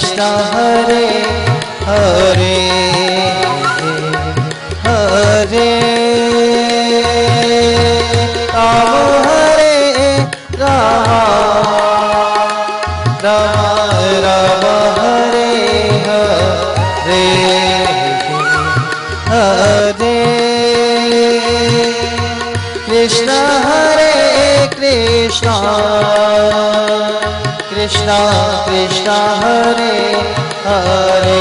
कृष्ण हरे हरे हरे राम हरे Ram Ram Ram Hare Hare Hare Krishna Krishna Hare Hare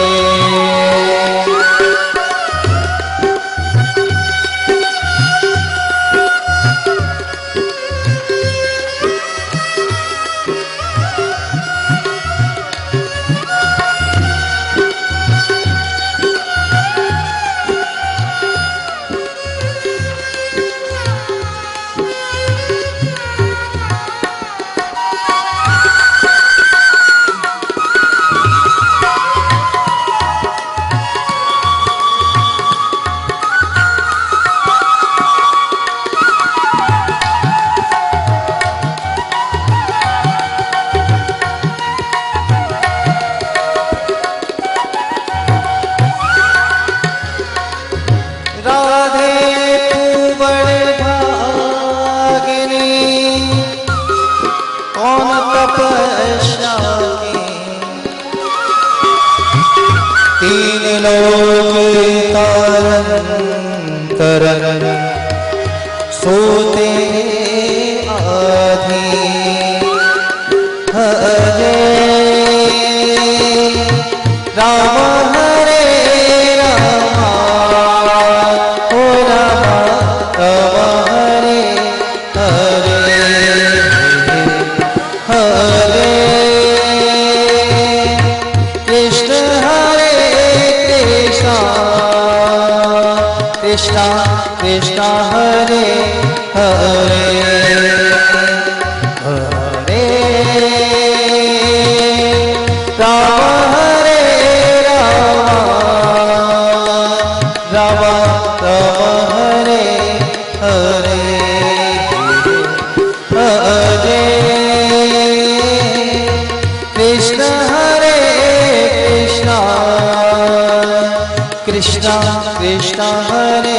Hare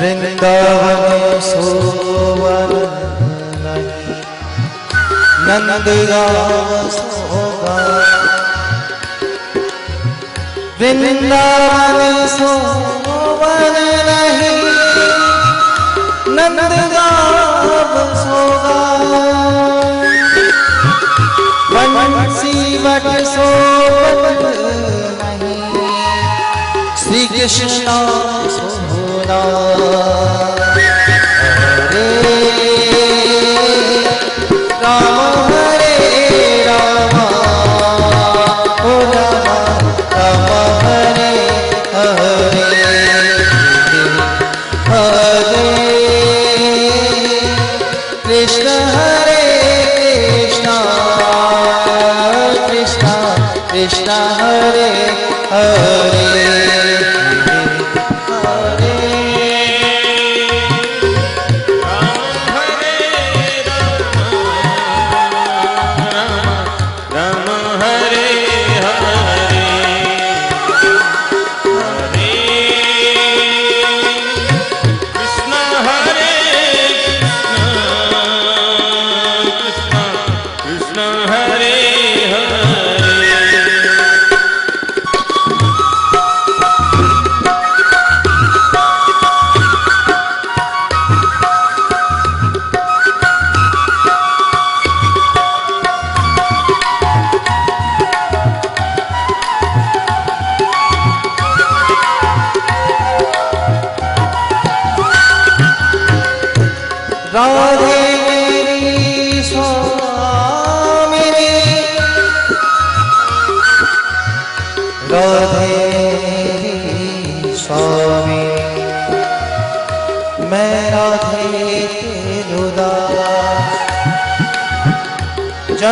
Vrindavan सोवन नंदगांव सोगा वृंदावन सोवन नहीं नंदगांव सोगा बंसी but सोवन नहीं श्री कृष्ण सोना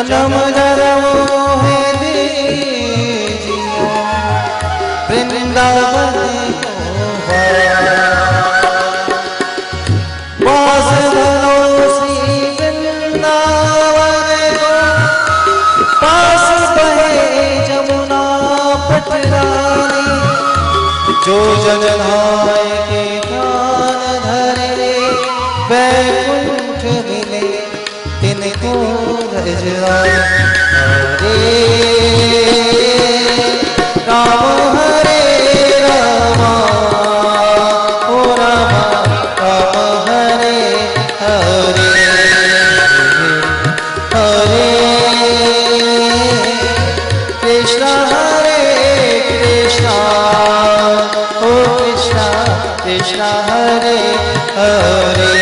जन्म धर्म है वृंदावन वास धरो श्री वृंदावन पास बहे जमुना पटरानी जो जगन्नाथ के ज्ञान धरे वैकुंठ मिले तिनको हरे राम हरे रामा ओ रामा राम हरे हरे हरे कृष्णा ओ कृष्णा कृष्णा हरे हरे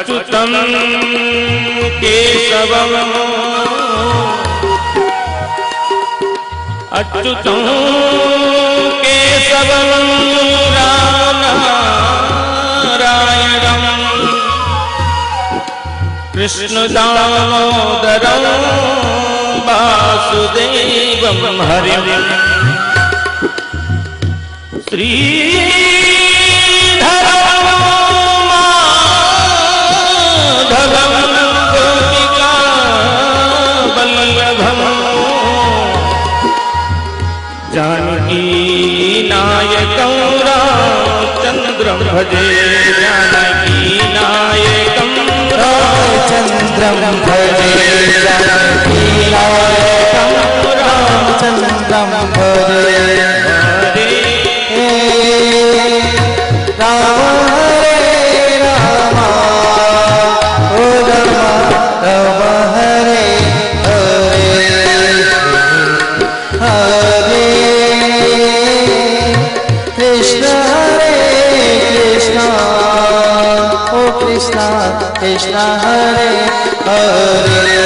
अच्युतम केशवम अच्युतम केशवम रामनारायणम कृष्ण दामोदरम वासुदेवम हरिम श्री भजे जानकी नायकं रामचन्द्रं भजे जानकी नायकं रामचन्द्रं भजे हरे Krishna, oh Krishna, Krishna Hare Hare.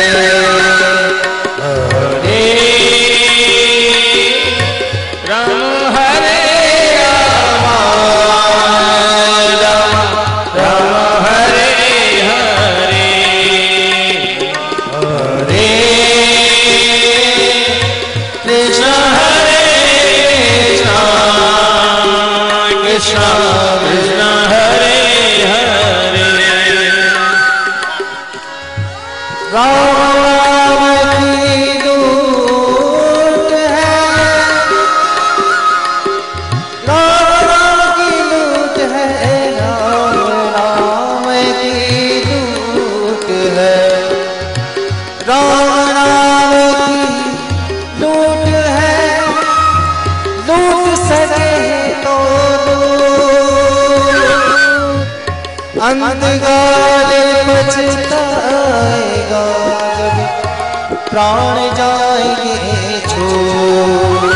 प्राण जाएंगे छोड़।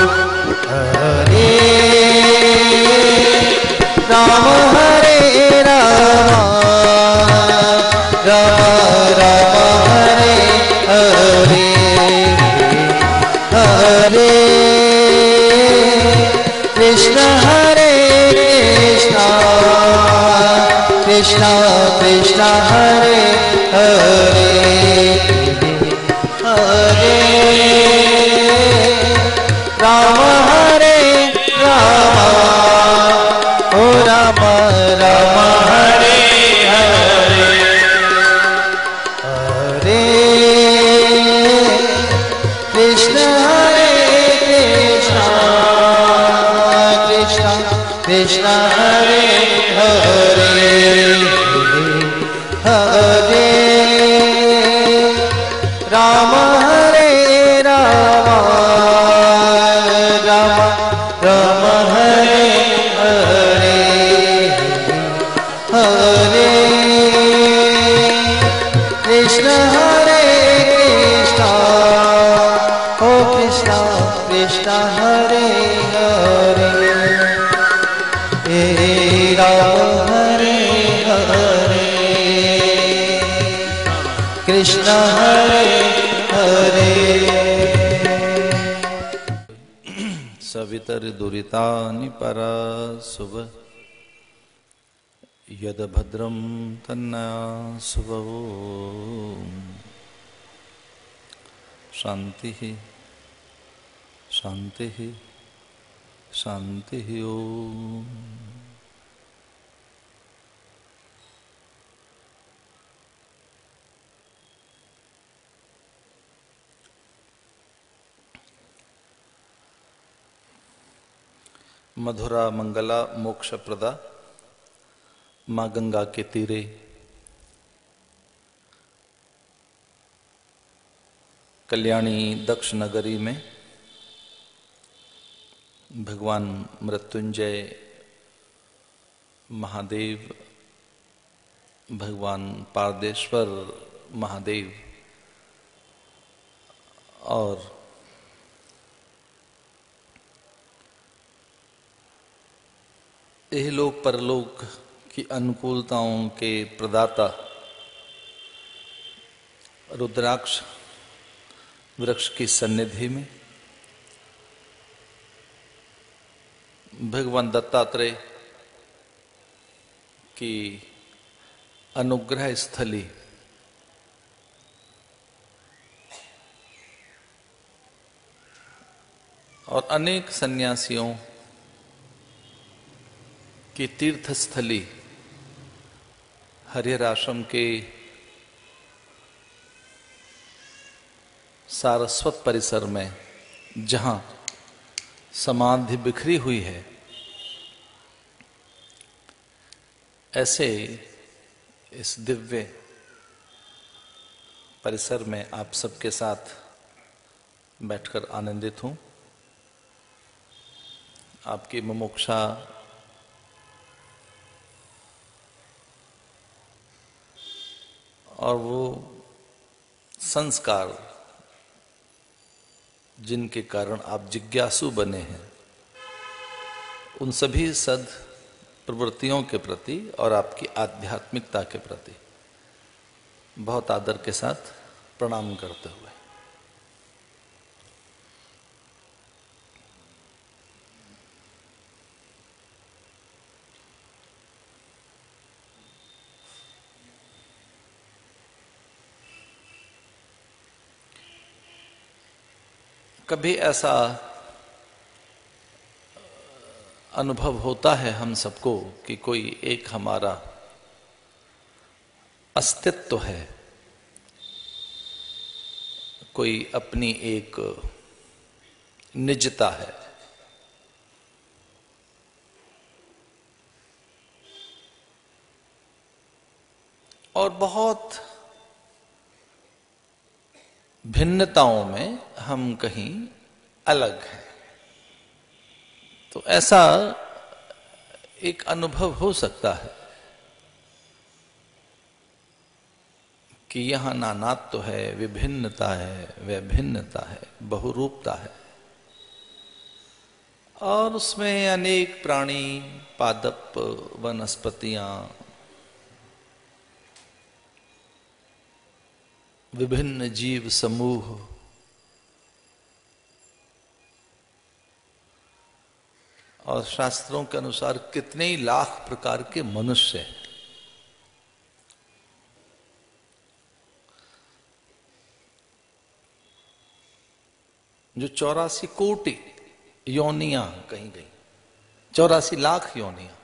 हरे राम हरे राम राम राम हरे हरे हरे कृष्ण हरे कृष्ण कृष्ण कृष्ण हरे हरे दुरितानि परा शुभ यद भद्रम तन्ना शुभवो शांति शांति शांति। ओम मधुरा मंगला मोक्ष प्रदा माँ गंगा के तीरे कल्याणी दक्ष नगरी में भगवान मृत्युंजय महादेव, भगवान पारदेश्वर महादेव और यह लोक परलोक की अनुकूलताओं के प्रदाता रुद्राक्ष वृक्ष की सन्निधि में भगवान दत्तात्रेय की अनुग्रह स्थली और अनेक सन्यासियों की तीर्थस्थली हरिहराश्रम के सारस्वत परिसर में जहां समाधि बिखरी हुई है, ऐसे इस दिव्य परिसर में आप सबके साथ बैठकर आनंदित हूं। आपकी मुमुक्षा और वो संस्कार जिनके कारण आप जिज्ञासु बने हैं उन सभी सद प्रवृत्तियों के प्रति और आपकी आध्यात्मिकता के प्रति बहुत आदर के साथ प्रणाम करते हुए। कभी ऐसा अनुभव होता है हम सबको कि कोई एक हमारा अस्तित्व है, कोई अपनी एक निजता है, और बहुत भिन्नताओं में हम कहीं अलग हैं। तो ऐसा एक अनुभव हो सकता है कि यहाँ नानात्व है, विभिन्नता है, वैभिन्नता है, बहुरूपता है, और उसमें अनेक प्राणी, पादप, वनस्पतियां, विभिन्न जीव समूह, और शास्त्रों के अनुसार कितने ही लाख प्रकार के मनुष्य हैं। जो 84 कोटि योनियां कहीं गई, 84 लाख योनियां,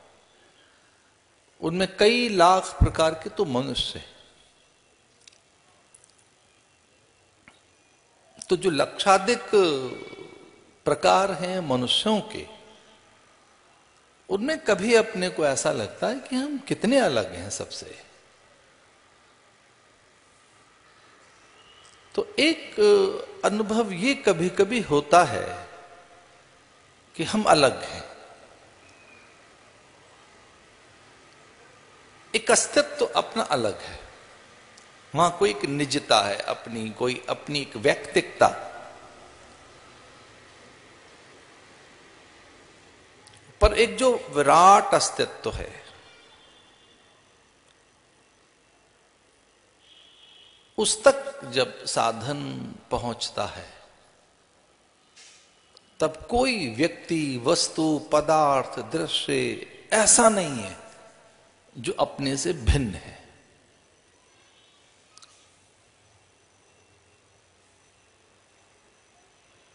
उनमें कई लाख प्रकार के तो मनुष्य हैं। तो जो लक्षाधिक प्रकार हैं मनुष्यों के, उनमें कभी अपने को ऐसा लगता है कि हम कितने अलग हैं सबसे। तो एक अनुभव ये कभी कभी होता है कि हम अलग हैं, एक अस्तित्व तो अपना अलग है, वहां कोई एक निजता है अपनी, कोई अपनी एक व्यक्तिकता, पर एक जो विराट अस्तित्व है, उस तक जब साधन पहुंचता है, तब कोई व्यक्ति, वस्तु, पदार्थ, दृश्य ऐसा नहीं है जो अपने से भिन्न है।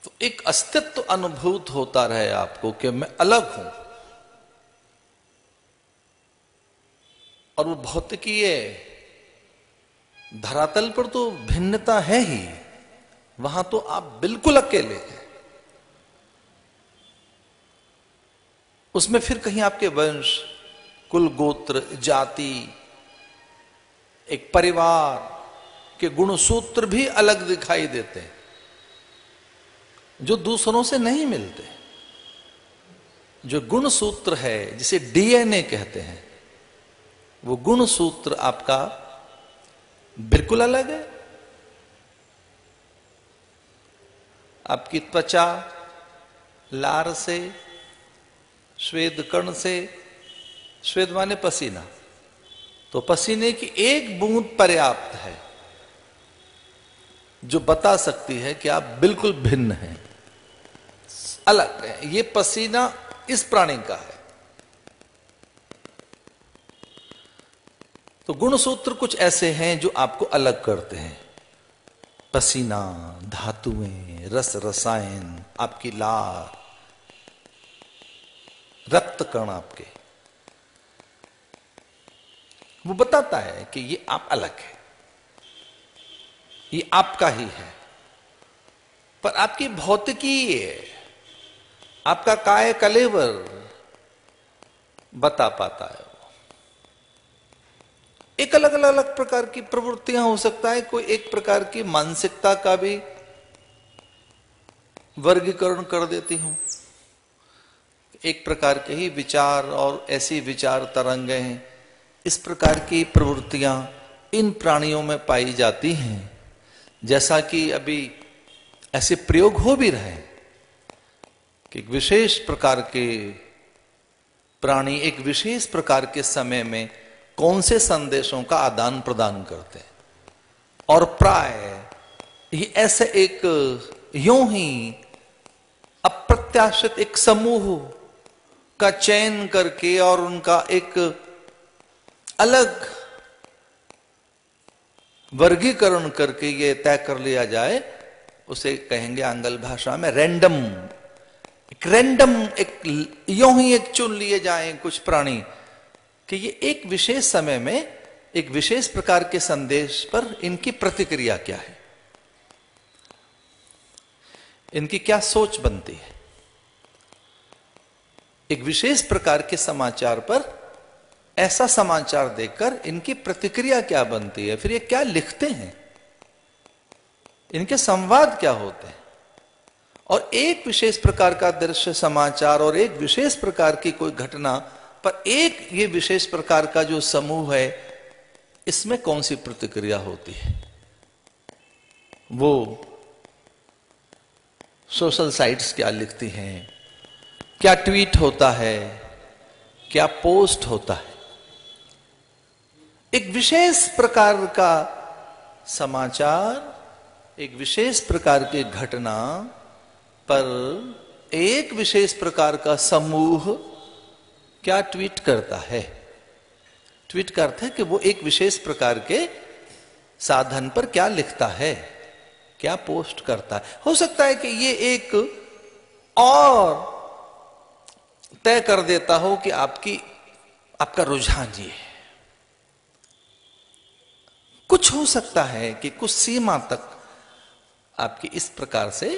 तो एक अस्तित्व अनुभूत होता रहे आपको कि मैं अलग हूं, और वो भौतिकीय धरातल पर तो भिन्नता है ही, वहां तो आप बिल्कुल अकेले हैं। उसमें फिर कहीं आपके वंश, कुल, गोत्र, जाति, एक परिवार के गुणसूत्र भी अलग दिखाई देते हैं, जो दूसरों से नहीं मिलते। जो गुणसूत्र है, जिसे डीएनए कहते हैं, वो गुणसूत्र आपका बिल्कुल अलग है। आपकी त्वचा लार से, श्वेद कण से, श्वेद माने पसीना, तो पसीने की एक बूंद पर्याप्त है जो बता सकती है कि आप बिल्कुल भिन्न हैं, अलग है। ये पसीना इस प्राणी का है। तो गुणसूत्र कुछ ऐसे हैं जो आपको अलग करते हैं। पसीना, धातुएं, रस, रसायन, आपकी लार, रक्त कण आपके, वो बताता है कि ये आप अलग है, ये आपका ही है। पर आपकी भौतिकीय, आपका काय कलेवर बता पाता है। एक अलग अलग अलग प्रकार की प्रवृत्तियां हो सकता है, कोई एक प्रकार की मानसिकता का भी वर्गीकरण कर देती हूं, एक प्रकार के ही विचार और ऐसी विचार तरंगे हैं, इस प्रकार की प्रवृत्तियां इन प्राणियों में पाई जाती हैं। जैसा कि अभी ऐसे प्रयोग हो भी रहे हैं कि विशेष प्रकार के प्राणी एक विशेष प्रकार के समय में कौन से संदेशों का आदान प्रदान करते हैं, और प्राय ये ऐसे एक यूं ही अप्रत्याशित एक समूह का चयन करके और उनका एक अलग वर्गीकरण करके ये तय कर लिया जाए, उसे कहेंगे आंग्ल भाषा में रैंडम एक यूं ही एक चुन लिए जाए कुछ प्राणी कि ये एक विशेष समय में एक विशेष प्रकार के संदेश पर इनकी प्रतिक्रिया क्या है, इनकी क्या सोच बनती है, एक विशेष प्रकार के समाचार पर ऐसा समाचार देकर इनकी प्रतिक्रिया क्या बनती है, फिर ये क्या लिखते हैं, इनके संवाद क्या होते हैं। और एक विशेष प्रकार का दृश्य समाचार और एक विशेष प्रकार की कोई घटना पर एक ये विशेष प्रकार का जो समूह है, इसमें कौन सी प्रतिक्रिया होती है, वो सोशल साइट्स क्या लिखती हैं, क्या ट्वीट होता है, क्या पोस्ट होता है। एक विशेष प्रकार का समाचार, एक विशेष प्रकार की घटना पर एक विशेष प्रकार का समूह क्या ट्वीट करता है। ट्वीट करता है कि वो एक विशेष प्रकार के साधन पर क्या लिखता है, क्या पोस्ट करता है। हो सकता है कि ये एक और तय कर देता हो कि आपका रुझान ये है। कुछ हो सकता है कि कुछ सीमा तक आपकी इस प्रकार से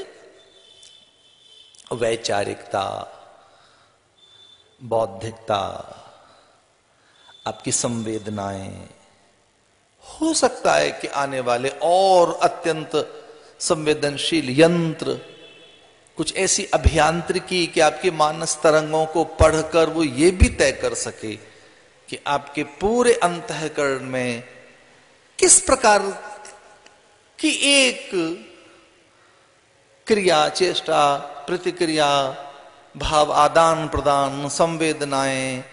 वैचारिकता, बौद्धिकता, आपकी संवेदनाएं, हो सकता है कि आने वाले और अत्यंत संवेदनशील यंत्र कुछ ऐसी अभियांत्रिकी कि आपके मानस तरंगों को पढ़कर वो ये भी तय कर सके कि आपके पूरे अंतःकरण में किस प्रकार की एक क्रिया, चेष्टा, प्रतिक्रिया, भाव आदान प्रदान, संवेदनाएं,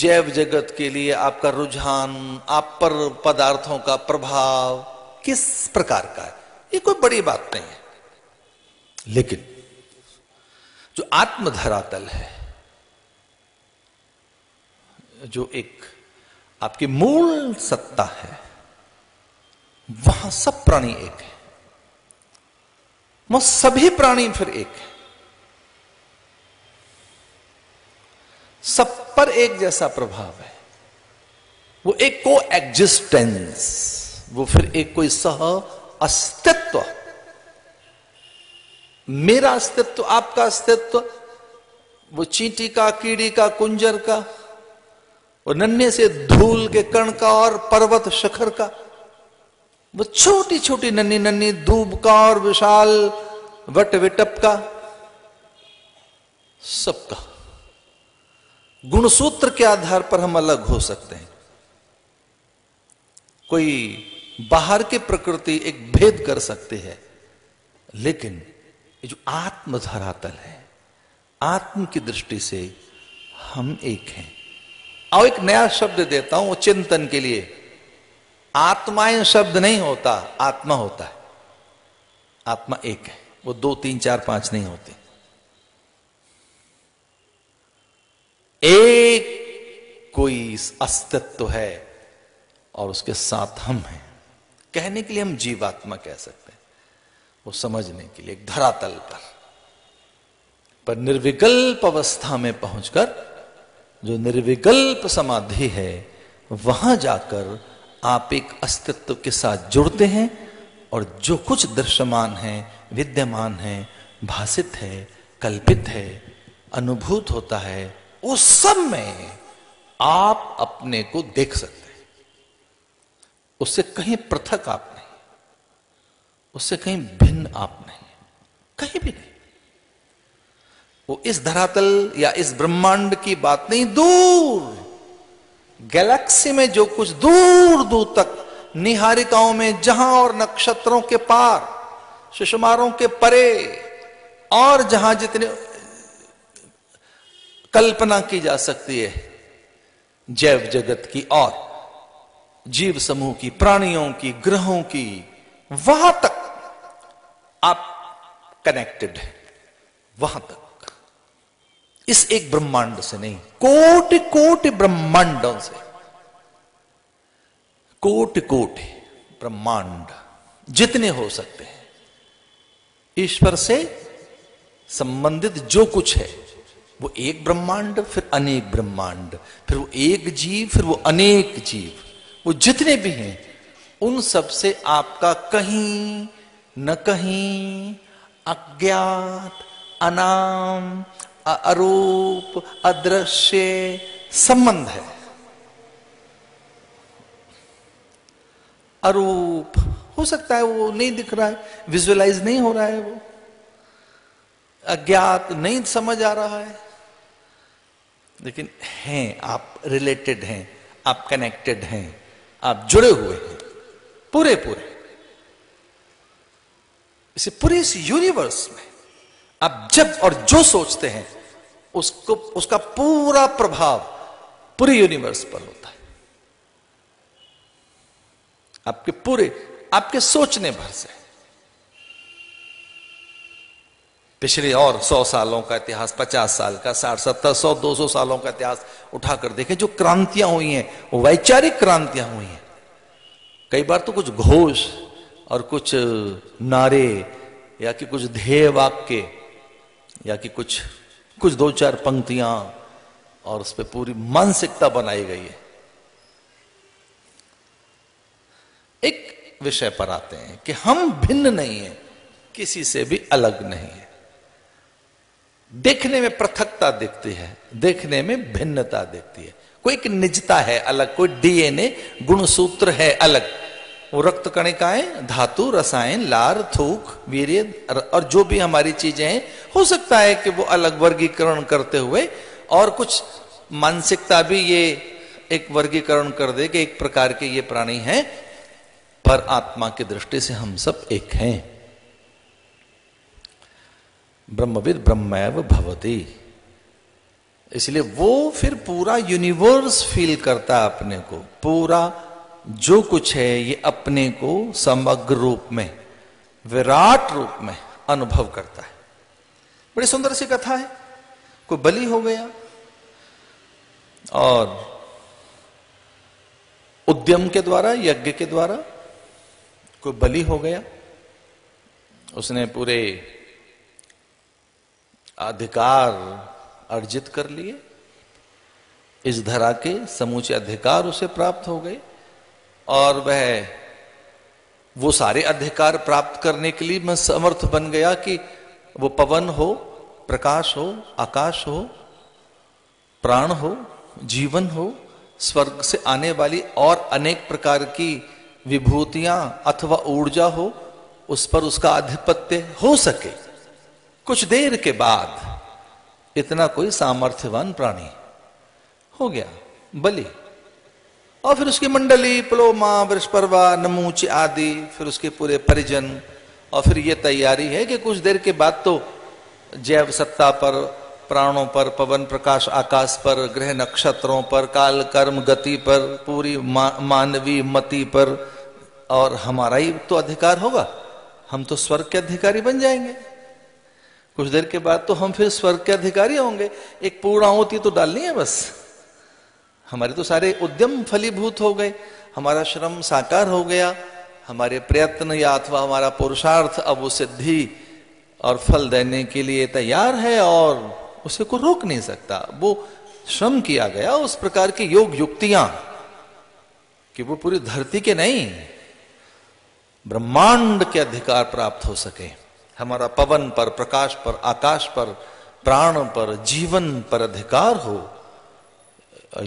जैव जगत के लिए आपका रुझान, आप पर पदार्थों का प्रभाव किस प्रकार का है। ये कोई बड़ी बात नहीं है, लेकिन जो आत्मधरातल है, जो एक आपकी मूल सत्ता है, वहां सब प्राणी एक है, वह सभी प्राणी फिर एक है, सब पर एक जैसा प्रभाव है। वो एक को एग्जिस्टेंस, वो फिर एक कोई सह अस्तित्व, मेरा अस्तित्व, आपका अस्तित्व, वो चींटी का, कीड़ी का, कुंजर का, वो नन्हे से धूल के कण का और पर्वत शिखर का, वो छोटी छोटी नन्ही नन्ही दूब का और विशाल वट विटप का, सबका गुणसूत्र के आधार पर हम अलग हो सकते हैं। कोई बाहर की प्रकृति एक भेद कर सकती है, लेकिन जो आत्मधरातल है, आत्म की दृष्टि से हम एक हैं। और एक नया शब्द देता हूं चिंतन के लिए, आत्माएं शब्द नहीं होता, आत्मा होता है। आत्मा एक है, वो 2, 3, 4, 5 नहीं होते। एक कोई अस्तित्व है और उसके साथ हम हैं। कहने के लिए हम जीवात्मा कह सकते हैं, वो समझने के लिए एक धरातल पर निर्विकल्प अवस्था में पहुंचकर, जो निर्विकल्प समाधि है, वहां जाकर आप एक अस्तित्व के साथ जुड़ते हैं और जो कुछ दृश्यमान है, विद्यमान है, भासित है, कल्पित है, अनुभूत होता है, उस सब में आप अपने को देख सकते हैं। उससे कहीं पृथक आप नहीं, उससे कहीं भिन्न आप नहीं, कहीं भी नहीं। वो इस धरातल या इस ब्रह्मांड की बात नहीं, दूर गैलेक्सी में जो कुछ दूर दूर तक, निहारिकाओं में जहां और नक्षत्रों के पार, शिशुमारों के परे, और जहां जितने कल्पना की जा सकती है जैव जगत की और जीव समूह की, प्राणियों की, ग्रहों की, वहां तक आप कनेक्टेड हैं, वहां तक, इस एक ब्रह्मांड से नहीं, कोटि कोटि ब्रह्मांडों से, कोटि कोटि ब्रह्मांड जितने हो सकते हैं, ईश्वर से संबंधित जो कुछ है वो एक ब्रह्मांड, फिर अनेक ब्रह्मांड, फिर वो एक जीव, फिर वो अनेक जीव, वो जितने भी हैं उन सब से आपका कहीं न कहीं अज्ञात, अनाम, अरूप, अदृश्य संबंध है। अरूप हो सकता है, वो नहीं दिख रहा है, विजुअलाइज नहीं हो रहा है, वो अज्ञात नहीं समझ आ रहा है, लेकिन हैं, आप रिलेटेड हैं, आप कनेक्टेड हैं, आप जुड़े हुए हैं पूरे पूरे इसे पूरे इस यूनिवर्स में। आप जब और जो सोचते हैं उसको, उसका पूरा प्रभाव पूरे यूनिवर्स पर होता है, आपके पूरे, आपके सोचने भर से। पिछले और 100 सालों का इतिहास, 50 साल का, 60, 70, 100, 200 सालों का इतिहास उठाकर देखें, जो क्रांतियां हुई हैं, वैचारिक क्रांतियां हुई हैं, कई बार तो कुछ घोष और कुछ नारे या कि कुछ ध्येय वाक्य या कि कुछ 2-4 पंक्तियां और उस पर पूरी मानसिकता बनाई गई है। एक विषय पर आते हैं कि हम भिन्न नहीं है, किसी से भी अलग नहीं है। देखने में पृथकता दिखती है, देखने में भिन्नता दिखती है, कोई एक निजता है अलग, कोई डीएनए गुणसूत्र है अलग, वो रक्त कणिकाएं, धातु, रसायन, लार, थूक, वीर्य और जो भी हमारी चीजें हैं, हो सकता है कि वो अलग वर्गीकरण करते हुए और कुछ मानसिकता भी ये एक वर्गीकरण कर दे कि एक प्रकार के ये प्राणी हैं, पर आत्मा की दृष्टि से हम सब एक हैं। ब्रह्मविद ब्रह्मैव भवति, इसलिए वो फिर पूरा यूनिवर्स फील करता है अपने को, पूरा जो कुछ है ये अपने को समग्र रूप में, विराट रूप में अनुभव करता है। बड़ी सुंदर सी कथा है, कोई बलि हो गया और उद्यम के द्वारा, यज्ञ के द्वारा कोई बलि हो गया, उसने पूरे अधिकार अर्जित कर लिए, इस धरा के समूचे अधिकार उसे प्राप्त हो गए और वह वो सारे अधिकार प्राप्त करने के लिए समर्थ बन गया कि वो पवन हो, प्रकाश हो, आकाश हो, प्राण हो, जीवन हो, स्वर्ग से आने वाली और अनेक प्रकार की विभूतियां अथवा ऊर्जा हो, उस पर उसका आधिपत्य हो सके। कुछ देर के बाद इतना कोई सामर्थ्यवान प्राणी हो गया बलि, और फिर उसकी मंडली, पलोमा, वृषपर्वा, नमूच आदि, फिर उसके पूरे परिजन, और फिर यह तैयारी है कि कुछ देर के बाद तो जैव सत्ता पर, प्राणों पर, पवन, प्रकाश, आकाश पर, ग्रह, नक्षत्रों पर, काल, कर्म, गति पर, पूरी मानवी मति पर, और हमारा ही तो अधिकार होगा, हम तो स्वर्ग के अधिकारी बन जाएंगे, कुछ देर के बाद तो हम फिर स्वर्ग के अधिकारी होंगे, एक पूर्णाहुति तो डालनी है बस, हमारे तो सारे उद्यम फलीभूत हो गए, हमारा श्रम साकार हो गया, हमारे प्रयत्न या अथवा हमारा पुरुषार्थ अब वो सिद्धि और फल देने के लिए तैयार है और उसे को रोक नहीं सकता। वो श्रम किया गया उस प्रकार की योग युक्तियां कि वो पूरी धरती के नहीं, ब्रह्मांड के अधिकार प्राप्त हो सके, हमारा पवन पर, प्रकाश पर, आकाश पर, प्राण पर, जीवन पर अधिकार हो,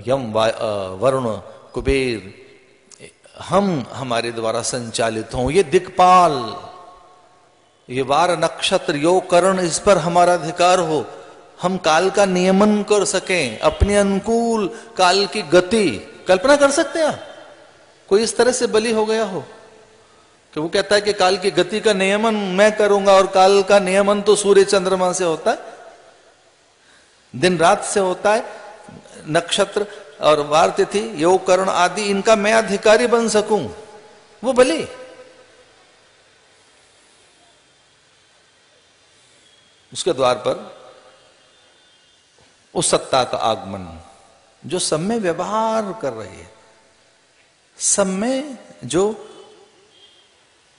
यम, वरुण, कुबेर, हम हमारे द्वारा संचालित हों, ये दिक्पाल, ये वार, नक्षत्र, योग, करण, इस पर हमारा अधिकार हो, हम काल का नियमन कर सकें अपने अनुकूल, काल की गति। कल्पना कर सकते हैं कोई इस तरह से बलि हो गया हो कि वो कहता है कि काल की गति का नियमन मैं करूंगा और काल का नियमन तो सूर्य चंद्रमा से होता है, दिन रात से होता है, नक्षत्र और वार तिथि योग करण आदि, इनका मैं अधिकारी बन सकूं वो भले। उसके द्वार पर उस सत्ता का आगमन जो सब में व्यवहार कर रही है, सब में जो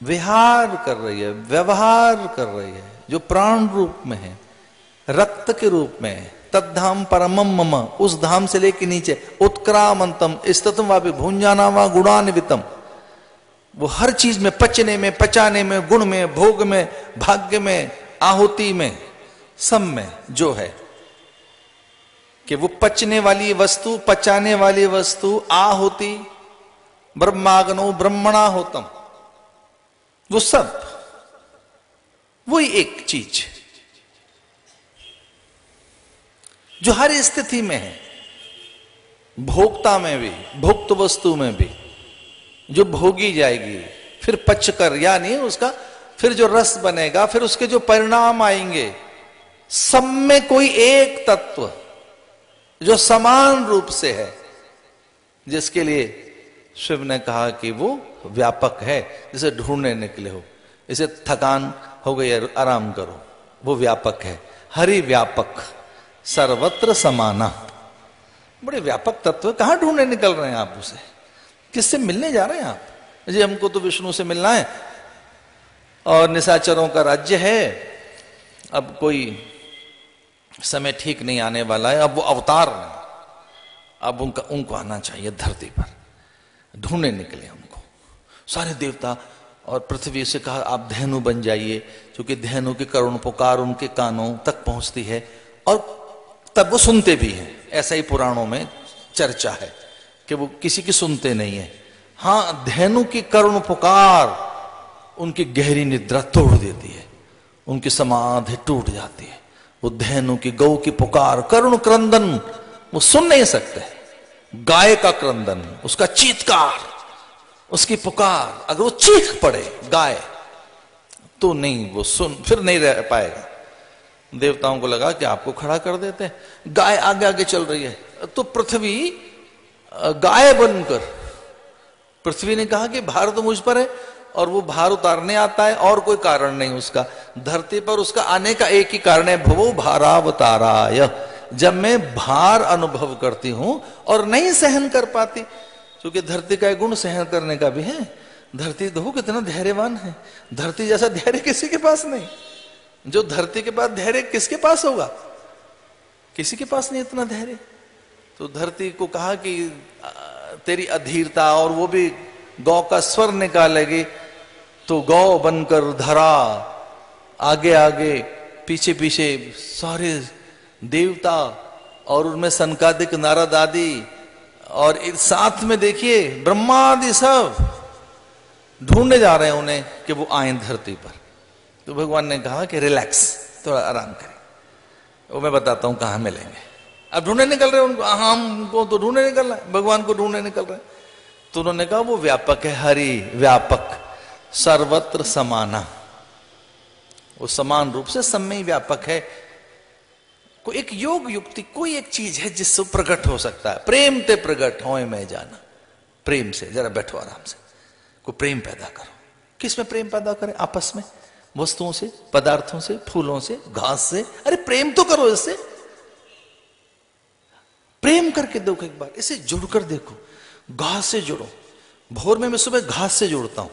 विहार कर रही है, व्यवहार कर रही है, जो प्राण रूप में है, रक्त के रूप में है। तद्धाम परमम मम, उस धाम से लेके नीचे उत्क्रामंतम स्थितम वापि भुंजानाम वा गुणान्वितम, वो हर चीज में, पचने में, पचाने में, गुण में, भोग में, भाग्य में, आहुति में, सब में जो है कि वो पचने वाली वस्तु, पचाने वाली वस्तु, आहुति, ब्रह्माग्नो ब्रह्मणाहुतम, वो सब वही एक चीज जो हर स्थिति में है, भोक्ता में भी, भोक्त वस्तु में भी, जो भोगी जाएगी, फिर पचकर यानी उसका फिर जो रस बनेगा, फिर उसके जो परिणाम आएंगे, सब में कोई एक तत्व जो समान रूप से है, जिसके लिए शिव ने कहा कि वो व्यापक है। जिसे ढूंढने निकले हो, इसे थकान हो गई है, आराम करो, वो व्यापक है। हरि व्यापक सर्वत्र समाना, बड़े व्यापक तत्व कहां ढूंढने निकल रहे हैं आप? उसे किससे मिलने जा रहे हैं आप? जी हमको तो विष्णु से मिलना है और निशाचरों का राज्य है, अब कोई समय ठीक नहीं आने वाला है, अब वो अवतार हैं, अब उनको आना चाहिए धरती पर। ढूंढने निकले हमको सारे देवता और पृथ्वी से कहा आप धेनु बन जाइए, क्योंकि धेनु की करुण पुकार उनके कानों तक पहुंचती है और तब वो सुनते भी हैं। ऐसा ही पुराणों में चर्चा है कि वो किसी की सुनते नहीं है, हाँ धेनु की करुण पुकार उनकी गहरी निद्रा तोड़ देती है, उनकी समाधि टूट जाती है। वो धेनु की गौ की पुकार, करुण क्रंदन वो सुन नहीं सकते, गाय का क्रंदन, उसका चीत्कार, उसकी पुकार, अगर वो चीख पड़े गाय तो नहीं, वो सुन फिर नहीं रह पाएगा। देवताओं को लगा कि आपको खड़ा कर देते हैं, गाय आगे आगे चल रही है, तो पृथ्वी गाय बनकर, पृथ्वी ने कहा कि भार तो मुझ पर है और वो भार उतारने आता है, और कोई कारण नहीं उसका। धरती पर उसका आने का एक ही कारण है, भवो भारावताराय, जब मैं भार अनुभव करती हूं और नहीं सहन कर पाती, क्योंकि धरती का एक गुण सहन करने का भी है। धरती देखो कितना धैर्यवान है, धरती जैसा धैर्य किसी के पास नहीं। जो धरती के पास धैर्य किसके पास होगा? किसी के पास नहीं इतना धैर्य। तो धरती को कहा कि तेरी अधीरता, और वो भी गौ का स्वर निकालेगी, तो गौ बनकर धरा आगे आगे पीछे पीछे सारे देवता और उनमें सनकादिक, नारद आदि, और साथ में देखिए ब्रह्मा आदि सब ढूंढने जा रहे हैं उन्हें कि वो आए धरती पर। तो भगवान ने कहा कि रिलैक्स, थोड़ा आराम करें, वो मैं बताता हूं कहाँ मिलेंगे। अब ढूंढने निकल रहे हैं उनको, हमको तो ढूंढने निकलना है, भगवान को ढूंढने निकल रहे हैं। तो उन्होंने कहा वो व्यापक है, हरि व्यापक सर्वत्र समाना, वो समान रूप से सब में ही व्यापक है। कोई एक योग युक्ति, कोई एक चीज है जिससे प्रकट हो सकता है। प्रेम ते प्रकट होए मैं जाना, प्रेम से जरा बैठो आराम से, को प्रेम पैदा करो। किस में प्रेम पैदा करें? आपस में, वस्तुओं से, पदार्थों से, फूलों से, घास से। अरे प्रेम तो करो, इससे प्रेम करके देखो एक बार, इसे जुड़कर देखो। घास से जुड़ो, भोर में मैं सुबह घास से जुड़ता हूं।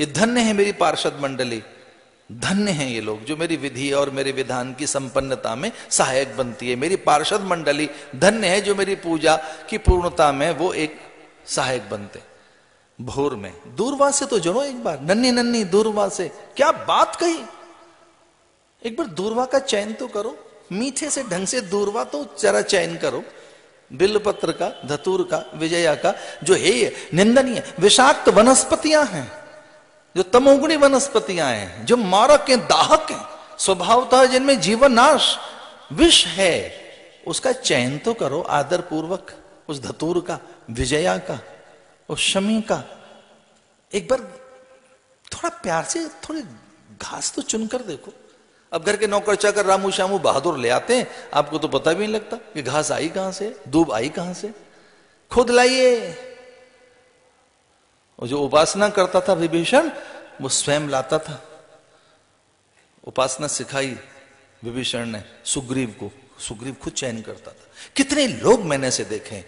ये धन्य है मेरी पार्षद मंडली, धन्य है ये लोग जो मेरी विधि और मेरे विधान की संपन्नता में सहायक बनती है। मेरी पार्षद मंडली धन्य है जो मेरी पूजा की पूर्णता में वो एक सहायक बनते। भोर में दूरवा से तो जुड़ो एक बार, नन्ही नन्ही दूरवा से, क्या बात कही। एक बार दूरवा का चयन तो करो, मीठे से ढंग से दूरवा तो जरा चयन करो। बिलपत्र का, धतूर का, विजया का, जो है ये निंदनीय विषाक्त वनस्पतियां हैं, जो तमोगुणी वनस्पतियां हैं, जो मारक हैं, दाहक हैं स्वभावतः, जिनमें जीवन नाश विष है, उसका चयन तो करो आदर पूर्वक। उस धतूर का, विजया का, उस शमी का एक बार थोड़ा प्यार से, थोड़ी घास तो चुनकर देखो। अब घर के नौकर चाकर रामू श्यामू बहादुर ले आते हैं, आपको तो पता भी नहीं लगता कि घास आई कहां से, दूब आई कहां से, खुद लाइए। और जो उपासना करता था विभीषण वो स्वयं लाता था। उपासना सिखाई विभीषण ने सुग्रीव को, सुग्रीव खुद चयन करता था। कितने लोग मैंने से देखे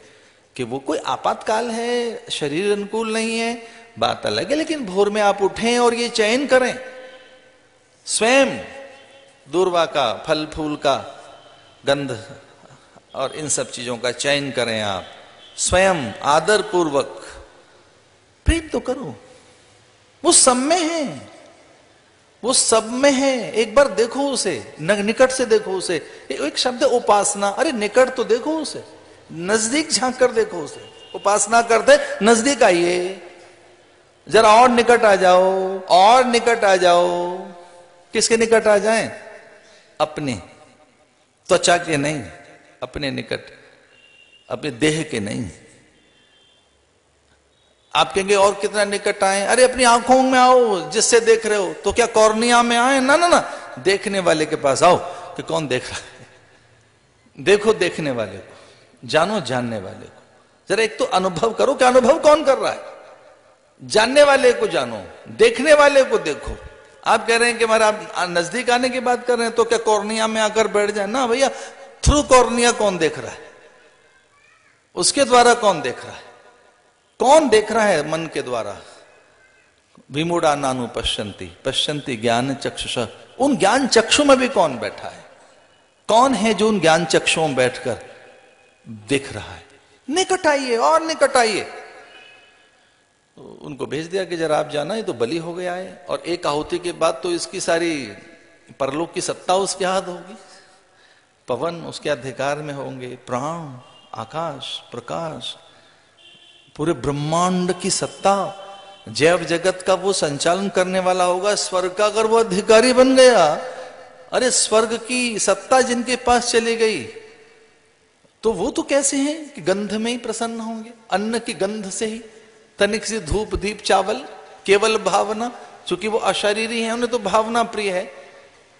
कि वो कोई आपातकाल है, शरीर अनुकूल नहीं है, बात अलग है, लेकिन भोर में आप उठें और ये चयन करें स्वयं दूर्वा का, फल फूल का, गंध और इन सब चीजों का चयन करें आप स्वयं आदर पूर्वक। प्रेम तो करो, वो सब में है, वो सब में है। एक बार देखो उसे, निकट से देखो उसे। एक शब्द उपासना, अरे निकट तो देखो उसे, नजदीक झांक कर देखो उसे। उपासना करते नजदीक आइए, जरा और निकट आ जाओ, और निकट आ जाओ। किसके निकट आ जाएं? अपने त्वचा के नहीं, अपने निकट, अपने देह के नहीं। आप कहेंगे और कितना निकट आए, अरे अपनी आंखों में आओ, जिससे देख रहे हो, तो क्या कॉर्निया में आए? ना ना ना, देखने वाले के पास आओ कि कौन देख रहा है। देखो देखने वाले को, जानो जानने वाले को। जरा एक तो अनुभव करो कि अनुभव कौन कर रहा है। जानने वाले को जानो, देखने वाले को देखो। आप कह रहे हैं कि हमारा आप नजदीक आने की बात कर रहे हैं, तो क्या कॉर्निया में आकर बैठ जाए? ना भैया, थ्रू कॉर्निया कौन देख रहा है, उसके द्वारा कौन देख रहा है, कौन देख रहा है मन के द्वारा। विमूढ़ा नानु पश्यन्ति, पश्यन्ति ज्ञान चक्षुषा। उन ज्ञान चक्षु में भी कौन बैठा है, कौन है जो उन ज्ञान चक्षुओं में बैठकर देख रहा है। निकट आइए और निकट आइए। उनको भेज दिया कि जरा आप जाना, ये तो बलि हो गया है और एक आहुति के बाद तो इसकी सारी परलोक की सत्ता उसके हाथ होगी। पवन उसके अधिकार में होंगे, प्राण, आकाश, प्रकाश, पूरे ब्रह्मांड की सत्ता, जैव जगत का वो संचालन करने वाला होगा। स्वर्ग का अगर वो अधिकारी बन गया, अरे स्वर्ग की सत्ता जिनके पास चली गई, तो वो तो कैसे हैं कि गंध में ही प्रसन्न होंगे, अन्न की गंध से ही। तनिक से धूप दीप चावल, केवल भावना, चूंकि वो अशरीरी है, उन्हें तो भावना प्रिय है।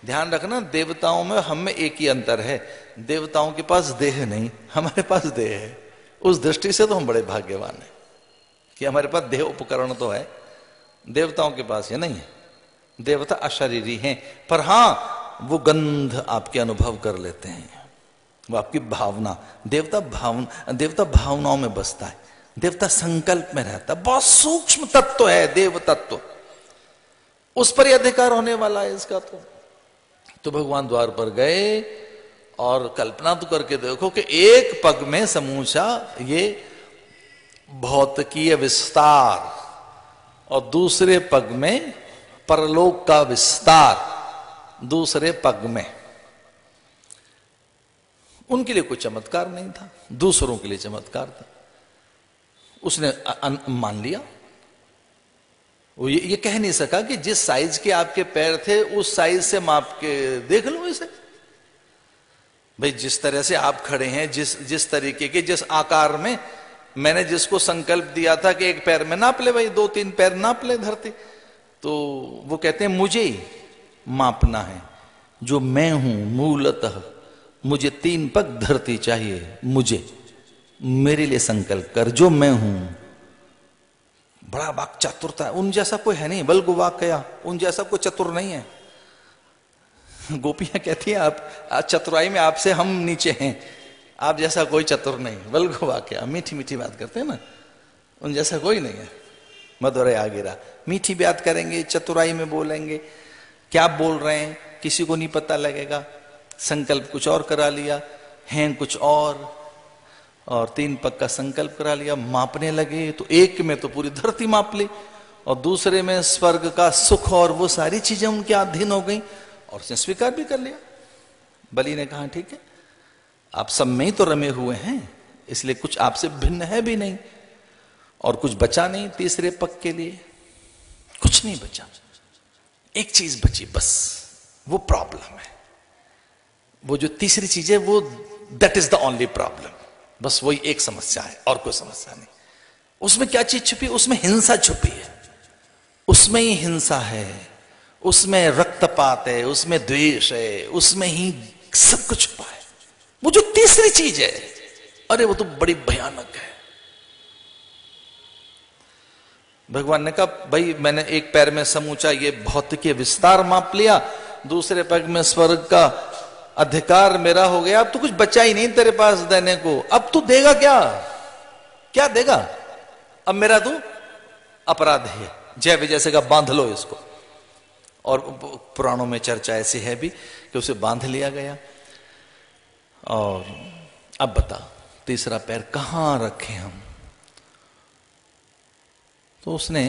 ध्यान रखना, देवताओं में हम में एक ही अंतर है, देवताओं के पास देह नहीं, हमारे पास देह है। उस दृष्टि से तो हम बड़े भाग्यवान हैं कि हमारे पास देह उपकरण तो है, देवताओं के पास ये नहीं है। देवता अशरीरी हैं, पर हां वो गंध आपके अनुभव कर लेते हैं, वो आपकी भावना। देवता भावनाओं में बसता है, देवता संकल्प में रहता है। बहुत सूक्ष्म तत्व है देव तत्व, उस पर ही अधिकार होने वाला है इसका। तो भगवान द्वार पर गए और कल्पना तो करके देखो कि एक पग में समूचा ये भौतिकीय विस्तार और दूसरे पग में परलोक का विस्तार। दूसरे पग में उनके लिए कोई चमत्कार नहीं था, दूसरों के लिए चमत्कार था। उसने मान लिया। वो ये कह नहीं सका कि जिस साइज के आपके पैर थे उस साइज से माप के देख लो इसे। भाई जिस तरह से आप खड़े हैं, जिस तरीके के, जिस आकार में मैंने जिसको संकल्प दिया था कि एक पैर में नाप ले, भाई 2-3 पैर नाप ले धरती, तो वो कहते हैं मुझे मापना है जो मैं हूं मूलतः, मुझे 3 पग धरती चाहिए, मुझे मेरे लिए संकल्प कर जो मैं हूं। बड़ा वाक चातुरता है, उन जैसा कोई है नहीं, बल्कि वाकया उन जैसा कोई चतुर नहीं है। गोपियां कहती हैं आप चतुराई में आपसे हम नीचे हैं, आप जैसा कोई चतुर नहीं, बल्कि वाकया। मीठी मीठी बात करते हैं ना, उन जैसा कोई नहीं है। मधुरे आ गिरा, मीठी बात करेंगे, चतुराई में बोलेंगे, क्या बोल रहे हैं किसी को नहीं पता लगेगा। संकल्प कुछ और करा लिया, हैं कुछ और 3 पग का संकल्प करा लिया। मापने लगे तो एक में तो पूरी धरती माप ली और दूसरे में स्वर्ग का सुख और वो सारी चीजें उनके अधीन हो गई और उसने स्वीकार भी कर लिया। बलि ने कहा ठीक है, आप सब में ही तो रमे हुए हैं, इसलिए कुछ आपसे भिन्न है भी नहीं। और कुछ बचा नहीं तीसरे पग के लिए, कुछ नहीं बचा, एक चीज बची बस, वो प्रॉब्लम है। वो जो तीसरी चीज है वो that is the only problem, बस वही एक समस्या है और कोई समस्या नहीं। उसमें क्या चीज छुपी? उसमें हिंसा छुपी है, उसमें ही हिंसा है, उसमें रक्तपात है, उसमें द्वेष है, उसमें ही सब कुछ छुपा है। वो जो तीसरी चीज है, अरे वो तो बड़ी भयानक है। भगवान ने कहा भाई मैंने एक पैर में समूचा ये भौतिकीय विस्तार माप लिया, दूसरे पैर में स्वर्ग का अधिकार मेरा हो गया, अब तो कुछ बचा ही नहीं तेरे पास देने को, अब तू देगा क्या, क्या देगा, अब मेरा तू अपराधी है। जय विजय से कहा बांध लो इसको, और पुराणों में चर्चा ऐसी है भी कि उसे बांध लिया गया। और अब बता तीसरा पैर कहां रखें हम, तो उसने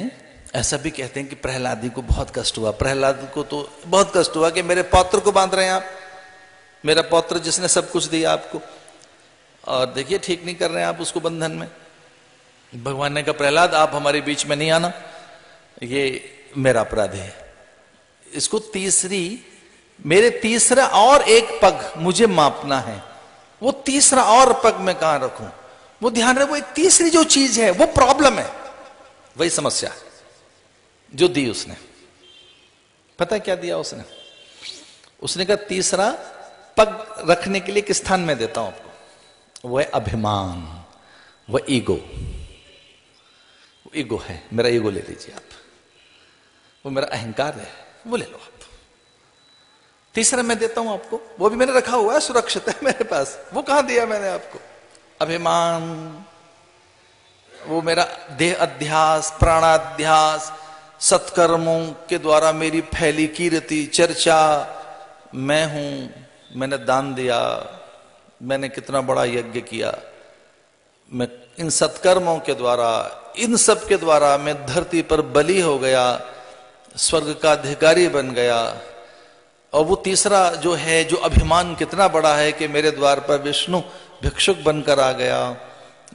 ऐसा भी कहते हैं कि प्रहलाद जी को बहुत कष्ट हुआ, प्रहलाद को तो बहुत कष्ट हुआ कि मेरे पौत्र को बांध रहे हैं आप, मेरा पौत्र जिसने सब कुछ दिया आपको, और देखिए ठीक नहीं कर रहे हैं आप उसको बंधन में। भगवान ने कहा प्रहलाद आप हमारे बीच में नहीं आना, ये मेरा अपराध है। इसको तीसरी, मेरे तीसरा और एक पग मुझे मापना है, वो तीसरा और पग मैं कहां रखूं। वो ध्यान रखो, एक तीसरी जो चीज है वो प्रॉब्लम है, वही समस्या जो दी उसने। पता क्या दिया उसने, उसने कहा तीसरा पग रखने के लिए किस स्थान में देता हूं आपको, वो है अभिमान, वो ईगो, वो ईगो है, मेरा ईगो ले लीजिए आप, वो मेरा अहंकार है, वो ले लो आप, तीसरा मैं देता हूं आपको, वो भी मैंने रखा हुआ है, सुरक्षित है मेरे पास, वो कहां दिया मैंने आपको। अभिमान, वो मेरा देह अध्यास, प्राणाध्यास, सत्कर्मों के द्वारा मेरी फैली कीर्ति चर्चा, मैं हूं, मैंने दान दिया, मैंने कितना बड़ा यज्ञ किया, मैं इन सत्कर्मों के द्वारा, इन सब के द्वारा मैं धरती पर बलि हो गया, स्वर्ग का अधिकारी बन गया। और वो तीसरा जो है, जो अभिमान कितना बड़ा है कि मेरे द्वार पर विष्णु भिक्षुक बनकर आ गया,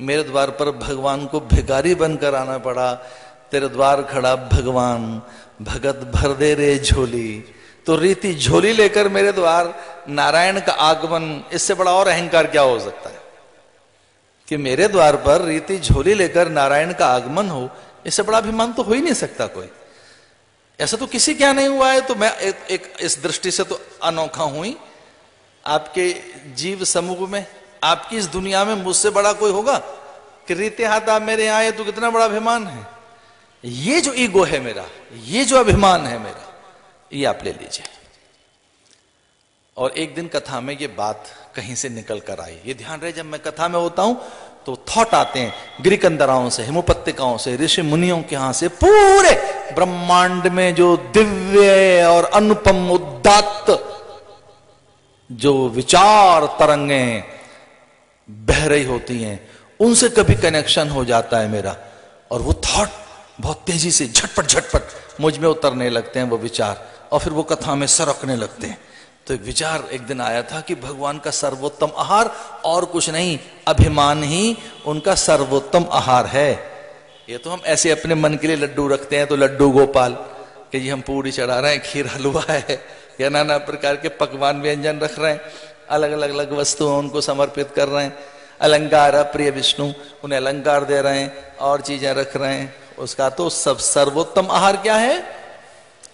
मेरे द्वार पर भगवान को भिखारी बनकर आना पड़ा, तेरे द्वार खड़ा भगवान, भगत भर दे रे झोली, तो रीति झोली लेकर मेरे द्वार नारायण का आगमन, इससे बड़ा और अहंकार क्या हो सकता है कि मेरे द्वार पर रीति झोली लेकर नारायण का आगमन हो, इससे बड़ा अभिमान तो हो ही नहीं सकता कोई, ऐसा तो किसी क्या नहीं हुआ है। तो मैं एक इस दृष्टि से तो अनोखा हुई आपके जीव समूह में, आपकी इस दुनिया में मुझसे बड़ा कोई होगा कि रीते हाथ आप मेरे आए, तो कितना बड़ा अभिमान है। ये जो ईगो है मेरा, ये जो अभिमान है मेरा, ये आप ले लीजिए। और एक दिन कथा में ये बात कहीं से निकल कर आई, ये ध्यान रहे, जब मैं कथा में होता हूं तो थॉट आते हैं गिरिकंदराओं से, हेमोपत्तिकाओं से, ऋषि मुनियों के यहां से, पूरे ब्रह्मांड में जो दिव्य और अनुपम उदात्त जो विचार तरंगे बह रही होती हैं, उनसे कभी कनेक्शन हो जाता है मेरा, और वो थॉट बहुत तेजी से झटपट मुझ में उतरने लगते हैं वो विचार, और फिर वो कथा में सरकने लगते हैं। तो एक विचार एक दिन आया था कि भगवान का सर्वोत्तम आहार और कुछ नहीं, अभिमान ही उनका सर्वोत्तम आहार है। ये तो हम ऐसे अपने मन के लिए लड्डू रखते हैं, तो लड्डू गोपाल कि जी हम पूरी चढ़ा रहे हैं, खीर हलवा है, या नाना प्रकार के पकवान व्यंजन रख रहे हैं, अलग अलग अलग वस्तुओं उनको समर्पित कर रहे हैं, अलंकार प्रिय विष्णु उन्हें अलंकार दे रहे हैं, और चीजें रख रहे हैं। उसका तो सब सर्वोत्तम आहार क्या है,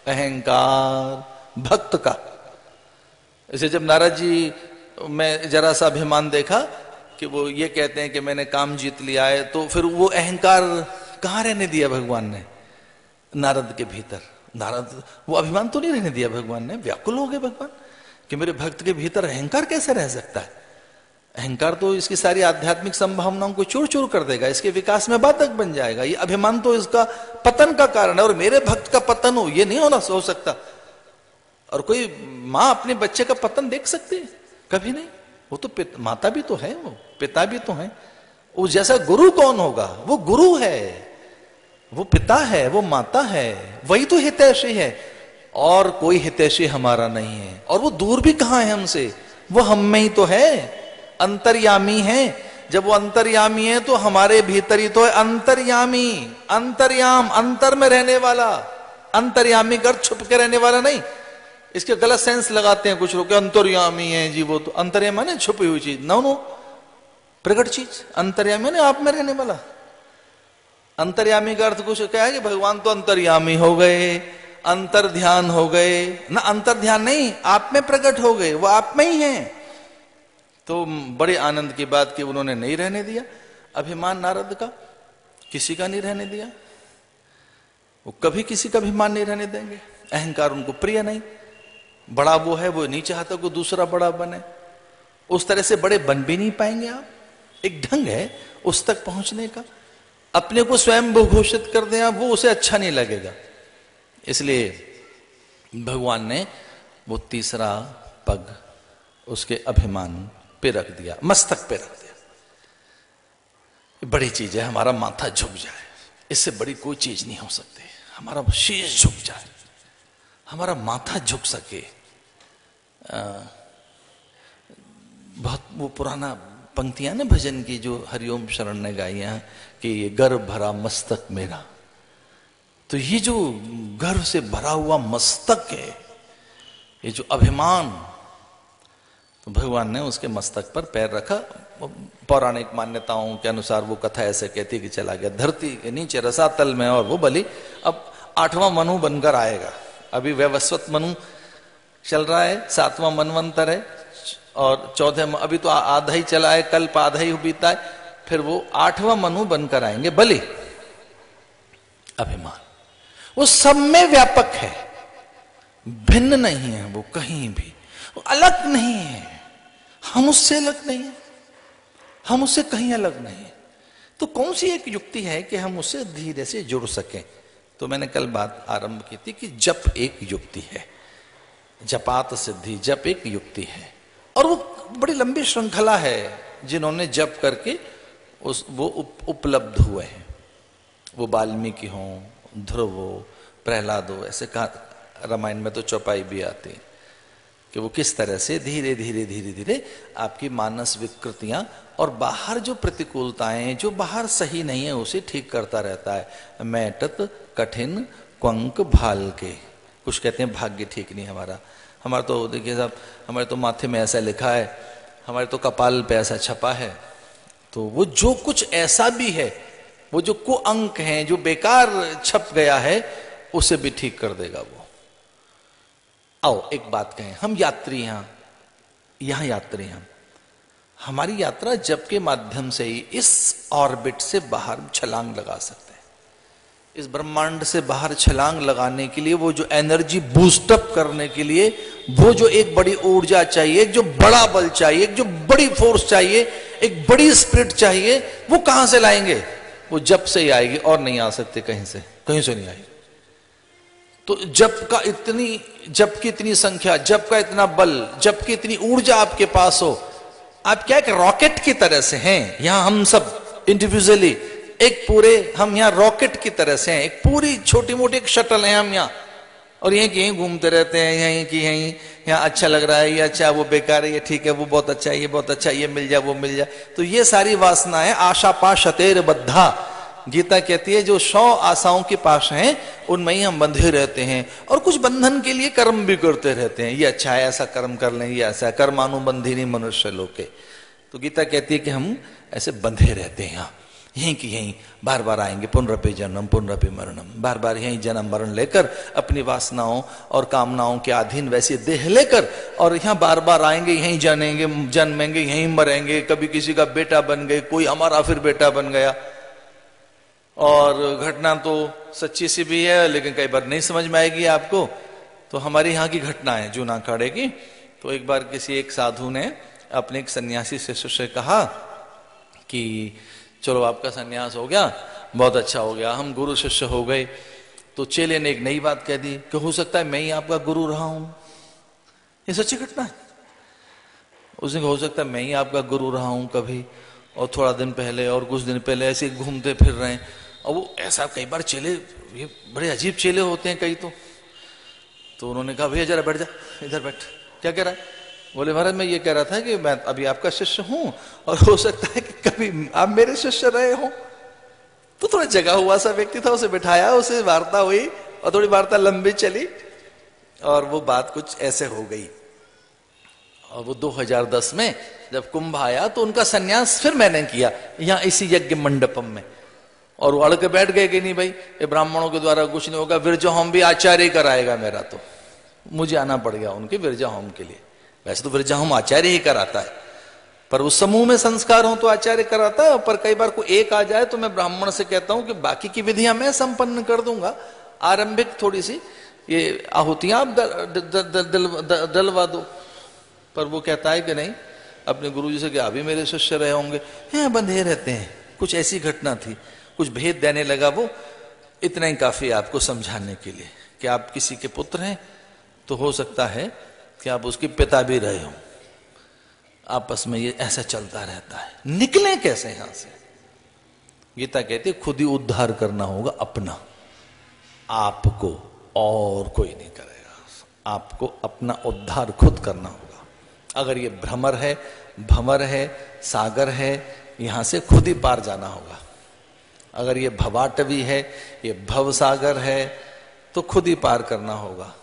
अहंकार भक्त का। इसे जब नारद जी में जरा सा अभिमान देखा कि वो ये कहते हैं कि मैंने काम जीत लिया है, तो फिर वो अहंकार कहाँ रहने दिया भगवान ने, नारद के भीतर। नारद वो अभिमान तो नहीं रहने दिया भगवान ने, व्याकुल हो गए भगवान कि मेरे भक्त के भीतर अहंकार कैसे रह सकता है, अहंकार तो इसकी सारी आध्यात्मिक संभावनाओं को चूर चूर कर देगा, इसके विकास में बाधक बन जाएगा, ये अभिमान तो इसका पतन का कारण है, और मेरे भक्त का पतन हो, ये नहीं होना हो सकता। और कोई माँ अपने बच्चे का पतन देख सकती है, कभी नहीं। वो तो माता भी तो है, वो पिता भी तो है, वो जैसा गुरु कौन होगा, वो गुरु है, वो पिता है, वो माता है, वही तो हितैषी है, और कोई हितैषी हमारा नहीं है। और वो दूर भी कहां है हमसे, वो हम में ही तो है, अंतर्यामी है। जब वो अंतर्यामी है तो हमारे भीतर ही तो है अंतर्यामी, अंतर्याम अंतर में रहने वाला, अंतर्यामी कर छुप के रहने वाला नहीं। इसके गलत सेंस लगाते हैं कुछ लोग, अंतर्यामी है जी वो, तो अंतर्यामी माने छुपी हुई चीज, नो प्रकट चीज, अंतर्यामी माने आप में रहने वाला। अंतर्यामी का अर्थ कुछ क्या है कि भगवान तो अंतर्यामी हो गए, अंतर ध्यान हो गए ना, अंतर ध्यान नहीं, आप में प्रकट हो गए, वो आप में ही हैं। तो बड़े आनंद की बात कि उन्होंने नहीं रहने दिया अभिमान नारद का, किसी का नहीं रहने दिया, वो कभी किसी का अभिमान नहीं रहने देंगे। अहंकार उनको प्रिय नहीं, बड़ा वो है वो नहीं चाहता को दूसरा बड़ा बने, उस तरह से बड़े बन भी नहीं पाएंगे आप। एक ढंग है उस तक पहुंचने का, अपने को स्वयं घोषित कर दें आप, वो उसे अच्छा नहीं लगेगा। इसलिए भगवान ने वो तीसरा पग उसके अभिमान पे रख दिया, मस्तक पे रख दिया। बड़ी चीज है हमारा माथा झुक जाए, इससे बड़ी कोई चीज नहीं हो सकती। हमारा शीश झुक जाए, हमारा माथा झुक सके, बहुत वो पुराना पंक्तियां ना भजन की जो हरिओम शरण ने गाई हैं कि ये गर्व भरा मस्तक मेरा, तो ये जो गर्व से भरा हुआ मस्तक है, ये जो अभिमान, तो भगवान ने उसके मस्तक पर पैर रखा। पौराणिक मान्यताओं के अनुसार वो कथा ऐसे कहती कि चला गया धरती के नीचे रसातल में, और वो बलि अब आठवां मनु बनकर आएगा। अभी वैवस्वत मनु चल रहा है, सातवां मनवंतर है, और चौथे अभी तो आधा ही चला है, कल्प आधा ही बीता है, फिर वो आठवां मनु बनकर आएंगे बलि। अभिमान वो सब में व्यापक है, भिन्न नहीं है, वो कहीं भी वो अलग नहीं है, हम उससे अलग नहीं है, हम उससे कहीं अलग नहीं है। तो कौन सी एक युक्ति है कि हम उससे धीरे से जुड़ सकें? तो मैंने कल बात आरंभ की थी कि जप एक युक्ति है, जपात सिद्धि, जप एक युक्ति है, और वो बड़ी लंबी श्रृंखला है जिन्होंने जप करके उस वो उपलब्ध हुए हैं। वो वाल्मीकि हों, ध्रुव हो, प्रहलाद हो, ऐसे कहा रामायण में तो चौपाई भी आती है कि वो किस तरह से धीरे धीरे धीरे धीरे आपकी मानस विकृतियां और बाहर जो प्रतिकूलताएं जो बाहर सही नहीं है उसे ठीक करता रहता है। मैटत कठिन क्वंक भाल के, कुछ कहते हैं भाग्य ठीक नहीं हमारा, हमारा तो देखिए साहब, हमारे तो माथे में ऐसा लिखा है, हमारे तो कपाल पे ऐसा छपा है, तो वो जो कुछ ऐसा भी है, वो जो कुअंक हैं, जो बेकार छप गया है, उसे भी ठीक कर देगा वो। आओ एक बात कहें, हम यात्री हैं, यहाँ यात्री हैं, हमारी यात्रा जप के माध्यम से ही इस ऑर्बिट से बाहर छलांग लगा सकते हैं। इस ब्रह्मांड से बाहर छलांग लगाने के लिए, वो जो एनर्जी बूस्टअप करने के लिए, वो जो एक बड़ी ऊर्जा चाहिए, एक जो बड़ा बल चाहिए, एक जो बड़ी फोर्स चाहिए, एक बड़ी स्पिरिट चाहिए, वो कहां से लाएंगे? वो जप से ही आएगी, और नहीं आ सकते कहीं से नहीं आएगी। तो जप की इतनी संख्या, जप का इतना बल, जप की इतनी ऊर्जा आपके पास हो, आप क्या एक रॉकेट की तरह से हैं। यहां हम सब इंडिविजुअली एक पूरे, हम यहाँ रॉकेट की तरह से हैं, एक पूरी छोटी मोटी एक शटल है हम यहाँ, और यहीं कहीं घूमते रहते हैं, यहीं की यहीं, यहाँ अच्छा लग रहा है, ये अच्छा, वो बेकार है, ये ठीक है, वो बहुत अच्छा है, ये बहुत अच्छा, ये मिल जाए, वो मिल जाए। तो ये सारी वासनाएं आशा पाशतेर बद्धा, गीता कहती है जो 100 आशाओं के पास हैं उनमें ही हम बंधे रहते हैं, और कुछ बंधन के लिए कर्म भी करते रहते हैं। ये अच्छा है, ऐसा कर्म कर लें, ये ऐसा कर्मानुबंधी नहीं मनुष्य लोग के। तो गीता कहती है कि हम ऐसे बंधे रहते हैं, यहाँ यहीं की यहीं बार बार आएंगे, पुनरपि जन्म पुनरपि मरणम, बार बार यहीं जन्म मरण लेकर अपनी वासनाओं और कामनाओं के अधीन वैसे देह लेकर, और यहाँ बार बार आएंगे, यहीं जानेंगे, जन्मेंगे, यहीं मरेंगे। कभी किसी का बेटा बन गए, कोई हमारा फिर बेटा बन गया, और घटना तो सच्ची सी भी है लेकिन कई बार नहीं समझ में आएगी आपको। तो हमारे यहाँ की घटना है जूनाखाड़े की। तो एक बार किसी एक साधु ने अपने एक सन्यासी शिष्य से कहा कि चलो आपका सन्यास हो गया, बहुत अच्छा हो गया, हम गुरु शिष्य हो गए। तो चेले ने एक नई बात कह दी कि हो सकता है मैं ही आपका गुरु रहा हूं। ये सच्ची घटना है। उसने कहा हो सकता है मैं ही आपका गुरु रहा हूं कभी, और थोड़ा दिन पहले और कुछ दिन पहले ऐसे घूमते फिर रहे हैं। और वो ऐसा कई बार चेले, ये बड़े अजीब चेले होते हैं कई। तो उन्होंने कहा भैया जरा बैठ जा, इधर बैठ, क्या कह रहा है? बोले महाराज मैं ये कह रहा था कि मैं अभी आपका शिष्य हूं, और हो सकता है कि कभी आप मेरे शिष्य रहे हो। तो थोड़ा जगा हुआ सा व्यक्ति था, उसे बिठाया, उसे वार्ता हुई, और थोड़ी वार्ता लंबी चली, और वो बात कुछ ऐसे हो गई। और वो 2010 में जब कुंभ आया तो उनका सन्यास फिर मैंने किया, यहाँ इसी यज्ञ मंडपम में। और वो अड़के बैठ गए कि नहीं भाई ये ब्राह्मणों के द्वारा कुछ नहीं होगा, विरजा होम भी आचार्य कराएगा मेरा, तो मुझे आना पड़ गया उनके विरजा होम के लिए। वैसे तो विरजा होम आचार्य ही कराता है, पर उस समूह में संस्कार हो तो आचार्य कराता है, पर कई बार कोई एक आ जाए तो मैं ब्राह्मण से कहता हूं कि बाकी की विधियां मैं संपन्न कर दूंगा, आरंभिक थोड़ी सी ये आहुतियां आप डलवा दो। पर वो कहता है कि नहीं, अपने गुरुजी से कि अभी मेरे शिष्य रहे होंगे, हैं बंधे रहते हैं, कुछ ऐसी घटना थी, कुछ भेद देने लगा वो, इतना ही काफी आपको समझाने के लिए कि आप किसी के पुत्र हैं तो हो सकता है कि आप उसके पिता भी रहे हो। आपस में ये ऐसा चलता रहता है, निकलें कैसे यहां से? गीता कहती है खुद ही उद्धार करना होगा अपना, आपको और कोई नहीं करेगा, आपको अपना उद्धार खुद करना होगा। अगर ये भ्रमर है, भ्रमर है, सागर है, यहां से खुद ही पार जाना होगा। अगर ये भवाटवी है, ये भव सागर है, तो खुद ही पार करना होगा।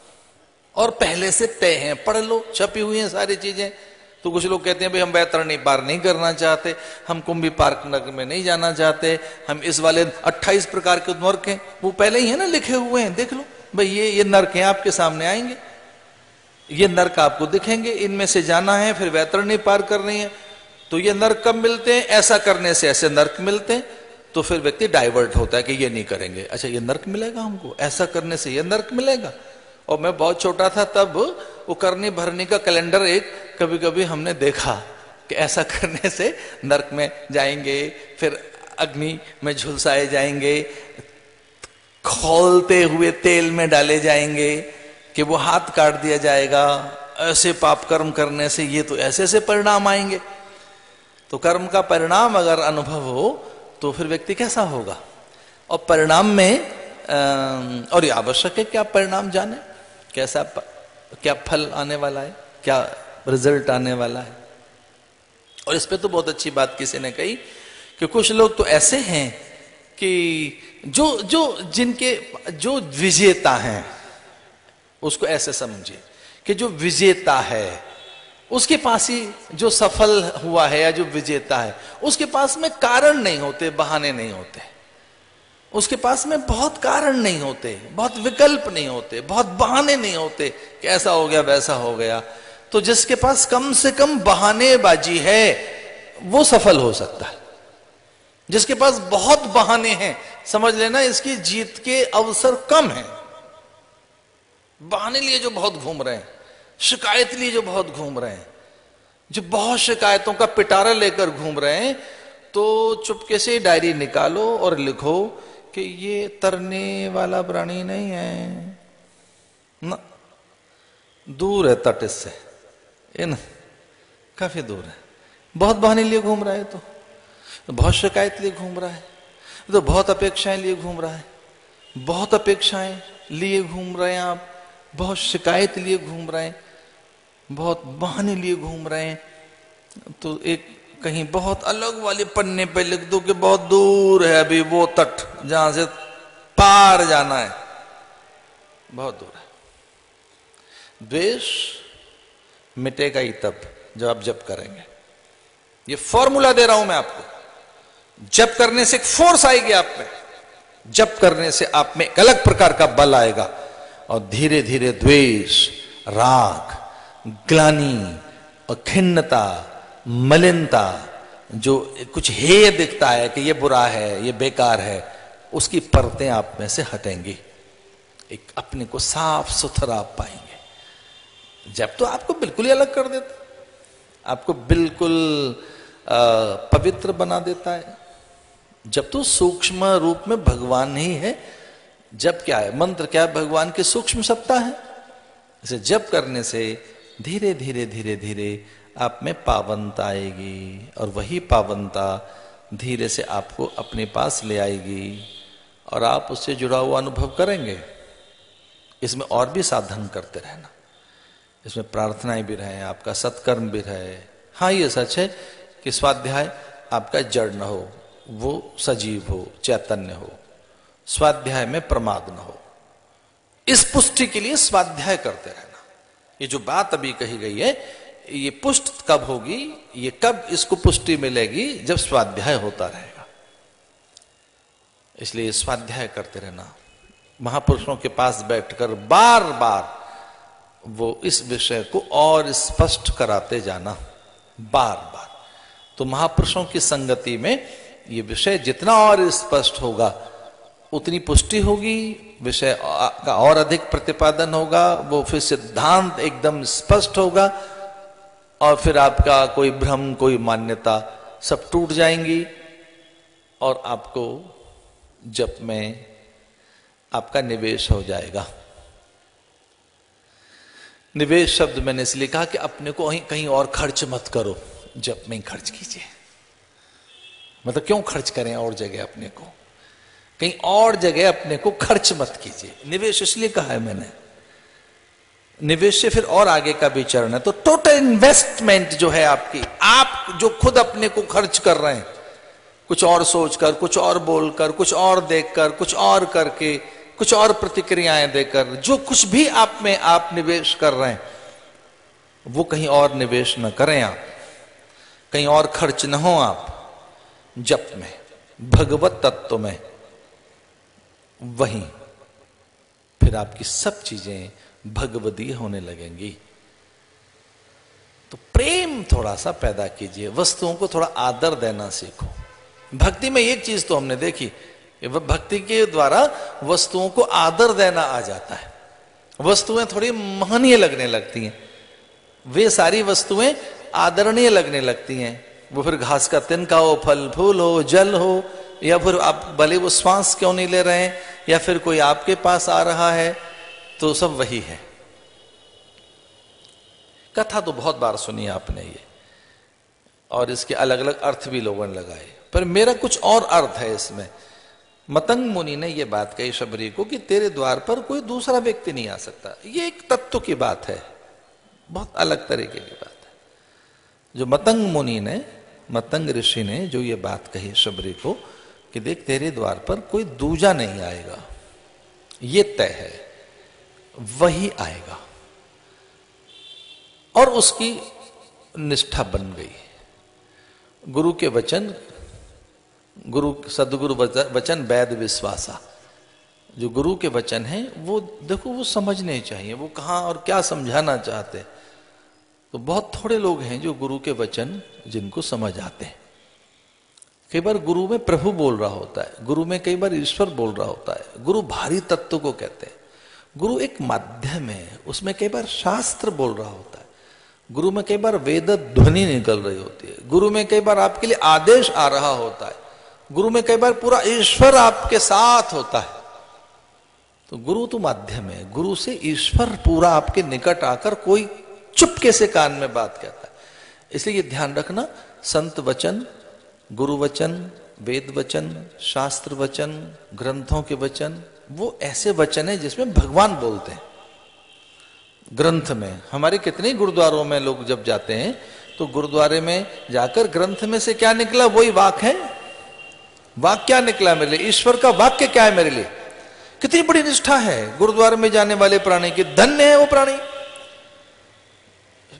और पहले से तय है, पढ़ लो, छपी हुई हैं सारी चीजें। तो कुछ लोग कहते हैं भाई हम बैतरणी पार नहीं करना चाहते, हम कुंभी पार्क में नहीं जाना चाहते, हम इस वाले 28 प्रकार के नर्क हैं, वो पहले ही है ना लिखे हुए हैं, देख लो भाई ये नर्क हैं आपके सामने आएंगे, ये नर्क आपको दिखेंगे, इनमें से जाना है, फिर बैतरणी पार करनी है। तो ये नर्क कब मिलते हैं? ऐसा करने से ऐसे नर्क मिलते हैं। तो फिर व्यक्ति डाइवर्ट होता है कि ये नहीं करेंगे, अच्छा ये नर्क मिलेगा हमको, ऐसा करने से ये नर्क मिलेगा। और मैं बहुत छोटा था तब वो करनी भरनी का कैलेंडर एक कभी कभी हमने देखा कि ऐसा करने से नरक में जाएंगे, फिर अग्नि में झुलसाए जाएंगे, खौलते हुए तेल में डाले जाएंगे, कि वो हाथ काट दिया जाएगा, ऐसे पाप कर्म करने से ये तो ऐसे ऐसे परिणाम आएंगे। तो कर्म का परिणाम अगर अनुभव हो तो फिर व्यक्ति कैसा होगा? और परिणाम में और ये आवश्यक है कि आप परिणाम जाने, कैसा क्या फल आने वाला है, क्या रिजल्ट आने वाला है। और इस पे तो बहुत अच्छी बात किसी ने कही कि कुछ लोग तो ऐसे हैं कि जो विजेता हैं उसको ऐसे समझिए कि जो विजेता है उसके पास ही, जो सफल हुआ है या जो विजेता है उसके पास में कारण नहीं होते, बहाने नहीं होते, उसके पास में बहुत कारण नहीं होते, बहुत विकल्प नहीं होते, बहुत बहाने नहीं होते कि ऐसा हो गया वैसा हो गया। तो जिसके पास कम से कम बहानेबाजी है वो सफल हो सकता है। जिसके पास बहुत बहाने हैं समझ लेना इसकी जीत के अवसर कम हैं। बहाने लिए जो बहुत घूम रहे हैं, शिकायत लिए जो बहुत घूम रहे हैं, जो बहुत शिकायतों का पिटारा लेकर घूम रहे हैं, तो चुपके से डायरी निकालो और लिखो कि ये तरने वाला प्राणी नहीं है ना, दूर है तट से, ये ना काफी दूर है, बहुत बहाने लिए घूम रहा है, तो बहुत शिकायत लिए घूम रहा है, तो बहुत अपेक्षाएं लिए घूम रहा है, बहुत अपेक्षाएं लिए घूम रहे हैं आप, बहुत शिकायत लिए घूम रहे हैं, बहुत बहाने लिए घूम रहे हैं। तो एक कहीं बहुत अलग वाले पन्ने पे लिख दो कि बहुत दूर है अभी वो तट जहां से पार जाना है, बहुत दूर है। द्वेष मिटेगा ही तब जब आप जप करेंगे। ये फॉर्मूला दे रहा हूं मैं आपको। जप करने से एक फोर्स आएगी आप में, जप करने से आप में एक अलग प्रकार का बल आएगा, और धीरे धीरे द्वेष, राग, ग्लानि, खिन्नता, मलिनता, जो कुछ हेय दिखता है कि ये बुरा है, ये बेकार है, उसकी परतें आप में से हटेंगी, एक अपने को साफ सुथरा आप पाएंगे। जब तो आपको बिल्कुल ही अलग कर देता, आपको बिल्कुल पवित्र बना देता है। जब तो सूक्ष्म रूप में भगवान ही है। जब क्या है? मंत्र क्या है? भगवान की सूक्ष्म सत्ता है। इसे जप करने से धीरे धीरे धीरे धीरे आप में पावनता आएगी, और वही पावनता धीरे से आपको अपने पास ले आएगी, और आप उससे जुड़ा हुआ अनुभव करेंगे। इसमें और भी साधन करते रहना, इसमें प्रार्थनाएं भी रहे, आपका सत्कर्म भी रहे। हाँ, ये सच है कि स्वाध्याय आपका जड़ न हो, वो सजीव हो, चैतन्य हो, स्वाध्याय में प्रमाद न हो। इस पुष्टि के लिए स्वाध्याय करते रहना। ये जो बात अभी कही गई है, ये पुष्ट कब होगी, ये कब इसको पुष्टि मिलेगी? जब स्वाध्याय होता रहेगा। इसलिए स्वाध्याय करते रहना। महापुरुषों के पास बैठकर बार बार वो इस विषय को और स्पष्ट कराते जाना, बार बार। तो महापुरुषों की संगति में ये विषय जितना और स्पष्ट होगा उतनी पुष्टि होगी, विषय का और अधिक प्रतिपादन होगा, वो फिर सिद्धांत एकदम स्पष्ट होगा और फिर आपका कोई भ्रम कोई मान्यता सब टूट जाएंगी और आपको जप में आपका निवेश हो जाएगा। निवेश शब्द मैंने इसलिए कहा कि अपने को कहीं और खर्च मत करो, जप में ही खर्च कीजिए। मतलब क्यों खर्च करें और जगह, अपने को कहीं और जगह अपने को खर्च मत कीजिए। निवेश इसलिए कहा है मैंने, निवेश से फिर और आगे का भी चरण है। तो टोटल इन्वेस्टमेंट जो है आपकी, आप जो खुद अपने को खर्च कर रहे हैं, कुछ और सोचकर, कुछ और बोलकर, कुछ और देखकर, कुछ और करके, कुछ और प्रतिक्रियाएं देकर, जो कुछ भी आप में आप निवेश कर रहे हैं वो कहीं और निवेश न करें आप, कहीं और खर्च न हो आप, जप में, भगवत तत्व में, वहीं फिर आपकी सब चीजें भगवदीय होने लगेंगी। तो प्रेम थोड़ा सा पैदा कीजिए, वस्तुओं को थोड़ा आदर देना सीखो। भक्ति में एक चीज तो हमने देखी, भक्ति के द्वारा वस्तुओं को आदर देना आ जाता है। वस्तुएं थोड़ी महनीय लगने लगती हैं, वे सारी वस्तुएं आदरणीय लगने लगती हैं। वो फिर घास का तिनका हो, फल फूल हो, जल हो, या फिर आप भले वो श्वास क्यों नहीं ले रहे हैं, या फिर कोई आपके पास आ रहा है, तो सब वही है। कथा तो बहुत बार सुनी आपने ये, और इसके अलग अलग अर्थ भी लोगों ने लगाए, पर मेरा कुछ और अर्थ है इसमें। मतंग मुनि ने यह बात कही शबरी को कि तेरे द्वार पर कोई दूसरा व्यक्ति नहीं आ सकता। ये एक तत्व की बात है, बहुत अलग तरीके की बात है। जो मतंग मुनि ने, मतंग ऋषि ने जो ये बात कही शबरी को कि देख तेरे द्वार पर कोई दूजा नहीं आएगा, ये तय है, वही आएगा। और उसकी निष्ठा बन गई। गुरु के वचन, गुरु सदगुरु वचन वैद विश्वासा, जो गुरु के वचन हैं वो देखो, वो समझने चाहिए, वो कहाँ और क्या समझाना चाहते। तो बहुत थोड़े लोग हैं जो गुरु के वचन जिनको समझ आते हैं। कई बार गुरु में प्रभु बोल रहा होता है, गुरु में कई बार ईश्वर बोल रहा होता है। गुरु भारी तत्व को कहते हैं। गुरु एक माध्यम है, उसमें कई बार शास्त्र बोल रहा होता है। गुरु में कई बार वेद ध्वनि निकल रही होती है। गुरु में कई बार आपके लिए आदेश आ रहा होता है। गुरु में कई बार पूरा ईश्वर आपके साथ होता है। तो गुरु तो माध्यम है, गुरु से ईश्वर पूरा आपके निकट आकर कोई चुपके से कान में बात कहता है। इसलिए ये ध्यान रखना, संत वचन, गुरु वचन, वेद वचन, शास्त्र वचन, ग्रंथों के वचन, वो ऐसे वचन है जिसमें भगवान बोलते हैं। ग्रंथ में हमारे कितने गुरुद्वारों में लोग जब जाते हैं तो गुरुद्वारे में जाकर ग्रंथ में से क्या निकला, वही वाक है। वाक क्या निकला मेरे लिए, ईश्वर का वाक्य क्या है मेरे लिए। कितनी बड़ी निष्ठा है गुरुद्वारे में जाने वाले प्राणी की। धन्य है वो प्राणी,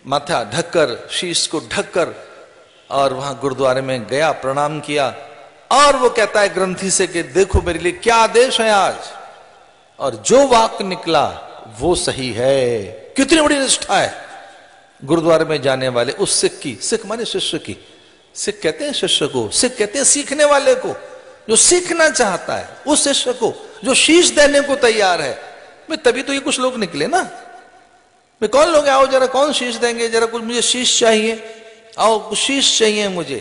माथा ढककर, शीश को ढककर, और वहां गुरुद्वारे में गया, प्रणाम किया, और वो कहता है ग्रंथी से कि देखो मेरे लिए क्या आदेश है आज, और जो वाक निकला वो सही है। कितनी बड़ी निष्ठा है गुरुद्वारे में जाने वाले उस सिख की। सिख माने शिष्य की, सिख कहते हैं शिष्य को, सिख कहते हैं सीखने वाले को, जो सीखना चाहता है उस शिष्य को जो शीश देने को तैयार है। मैं तभी तो ये कुछ लोग निकले ना, मैं कौन लोग, आओ जरा कौन शीश देंगे, जरा कुछ मुझे शीश चाहिए, आओ कुछ शीश चाहिए मुझे।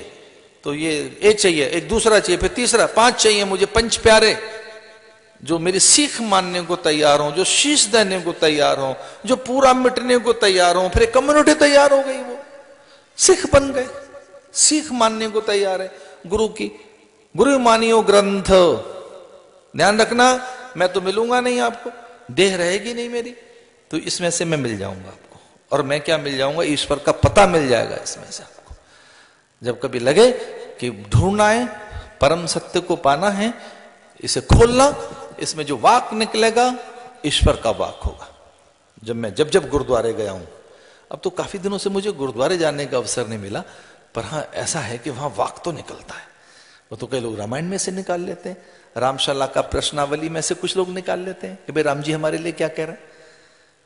तो ये एक चाहिए, एक दूसरा चाहिए, फिर तीसरा, पांच चाहिए मुझे, पंच प्यारे। जो मेरी सीख मानने को तैयार हो, जो शीश देने को तैयार हो, जो पूरा मिटने को तैयार हो, फिर एक कम्युनिटी तैयार हो गई, वो सिख बन गए। सीख मानने को तैयार है गुरु की। गुरु मानियो ग्रंथ, ध्यान रखना मैं तो मिलूंगा नहीं आपको, देह रहेगी नहीं मेरी, तो इसमें से मैं मिल जाऊंगा आपको। और मैं क्या मिल जाऊंगा, ईश्वर का पता मिल जाएगा इसमें से आपको। जब कभी लगे कि ढूंढना है, परम सत्य को पाना है, इसे खोलना, इसमें जो वाक निकलेगा ईश्वर का वाक होगा। जब मैं जब गुरुद्वारे गया हूं, अब तो काफी दिनों से मुझे गुरुद्वारे जाने का अवसर नहीं मिला, पर हाँ ऐसा है कि वहां वाक तो निकलता है, वो तो कई लोग रामायण में से निकाल लेते हैं, रामशाला का प्रश्नावली में से कुछ लोग निकाल लेते हैं कि भाई राम जी हमारे लिए क्या कह रहे हैं।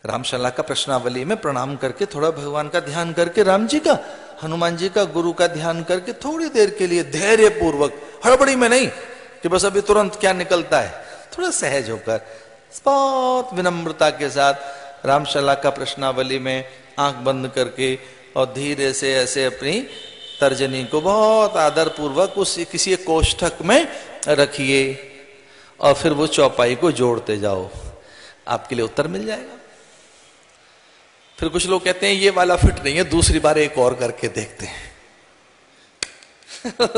रामशाला का प्रश्नावली में प्रणाम करके थोड़ा भगवान का ध्यान करके, राम जी का, हनुमान जी का, गुरु का ध्यान करके थोड़ी देर के लिए धैर्य पूर्वक, हड़बड़ी में नहीं कि बस अभी तुरंत क्या निकलता है, थोड़ा सहज होकर बहुत विनम्रता के साथ रामशाला का प्रश्नावली में आंख बंद करके और धीरे से ऐसे अपनी तर्जनी को बहुत आदर पूर्वक उस किसी एक कोष्ठक में रखिए और फिर वो चौपाई को जोड़ते जाओ, आपके लिए उत्तर मिल जाएगा। फिर कुछ लोग कहते हैं ये वाला फिट नहीं है, दूसरी बार एक और करके देखते हैं।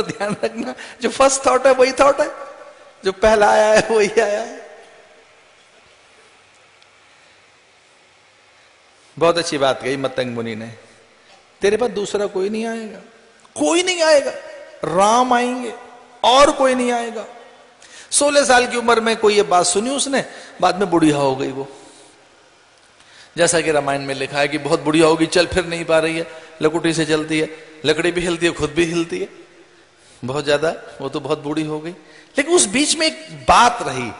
ध्यान रखना, जो फर्स्ट थॉट है वही थॉट है, जो पहला आया है वही आया है। बहुत अच्छी बात कही मतंग मुनि ने, तेरे पास दूसरा कोई नहीं आएगा, कोई नहीं आएगा, राम आएंगे और कोई नहीं आएगा। 16 साल की उम्र में कोई ये बात सुनी उसने, बाद में बुढ़िया हो गई वो, जैसा कि रामायण में लिखा है कि बहुत बुढ़िया होगी, चल फिर नहीं पा रही है, लकुटी से चलती है, लकड़ी भी हिलती है खुद भी हिलती है, बहुत ज्यादा वो तो बहुत बूढ़ी हो गई। लेकिन उस बीच में एक बात रही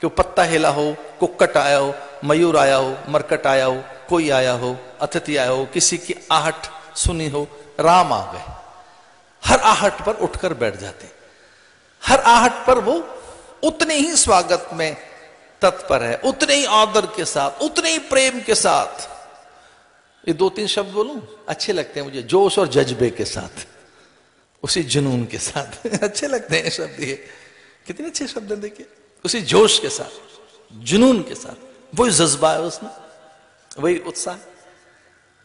कि पत्ता हिला हो, कुक्कट आया हो, मयूर आया हो, मरकट आया हो, कोई आया हो, अतिथि आया हो, किसी की आहट सुनी हो, राम आ गए। हर आहट पर उठकर बैठ जाते, हर आहट पर वो उतने ही स्वागत में तत्पर है, उतने ही आदर के साथ, उतने ही प्रेम के साथ। ये 2-3 शब्द बोलूं, अच्छे लगते हैं मुझे, जोश और जज्बे के साथ, उसी जुनून के साथ। अच्छे लगते हैं शब्द, ये कितने अच्छे शब्द हैं देखिए, उसी जोश के साथ, जुनून के साथ, वही जज्बा है उसमें, वही उत्साह,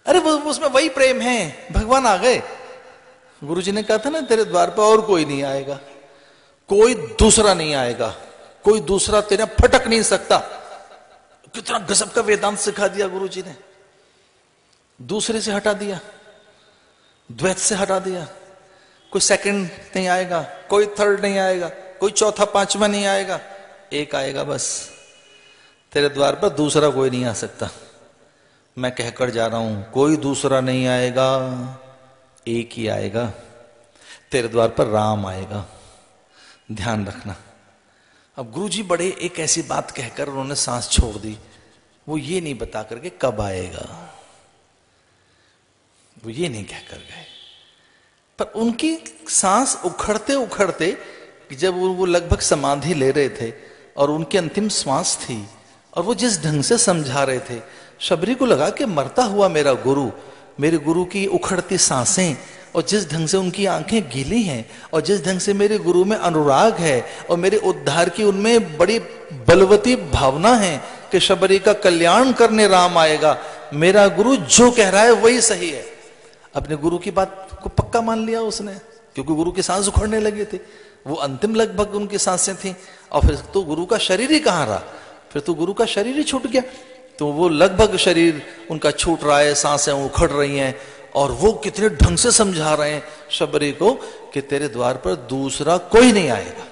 अरे वो उसमें वही प्रेम है। भगवान आ गए, गुरुजी ने कहा था ना तेरे द्वार पर और कोई नहीं आएगा, कोई दूसरा नहीं आएगा, कोई दूसरा तेरा फटक नहीं सकता। कितना गजब का वेदांत सिखा दिया गुरुजी ने, दूसरे से हटा दिया, द्वैत से हटा दिया, कोई सेकंड नहीं आएगा, कोई थर्ड नहीं आएगा, कोई चौथा पांचवा नहीं आएगा, एक आएगा बस, तेरे द्वार पर दूसरा कोई नहीं आ सकता। मैं कहकर जा रहा हूं, कोई दूसरा नहीं आएगा, एक ही आएगा, तेरे द्वार पर राम आएगा, ध्यान रखना। अब गुरुजी बड़े एक ऐसी बात कहकर उन्होंने सांस छोड़ दी, वो ये नहीं बता करके कब आएगा, वो ये नहीं कहकर गए, पर उनकी सांस उखड़ते उखड़ते जब वो लगभग समाधि ले रहे थे और उनकी अंतिम सांस थी, और वो जिस ढंग से समझा रहे थे, शबरी को लगा कि मरता हुआ मेरा गुरु, मेरे गुरु की उखड़ती सांसें, और जिस ढंग से उनकी आंखें गीली हैं, और जिस ढंग से मेरे गुरु में अनुराग है और मेरे उद्धार की उनमें बड़ी बलवती भावना है कि शबरी का कल्याण करने राम आएगा, मेरा गुरु जो कह रहा है वही सही है। अपने गुरु की बात को पक्का मान लिया उसने, क्योंकि गुरु की सांस उखड़ने लगी थी, वो अंतिम लगभग उनकी सांसें थी, और फिर तो गुरु का शरीर ही कहाँ रहा, फिर तो गुरु का शरीर ही छूट गया, तो वो लगभग शरीर उनका छूट रहा है, सांसें उखड़ रही हैं, और वो कितने ढंग से समझा रहे हैं शबरी को कि तेरे द्वार पर दूसरा कोई नहीं आएगा,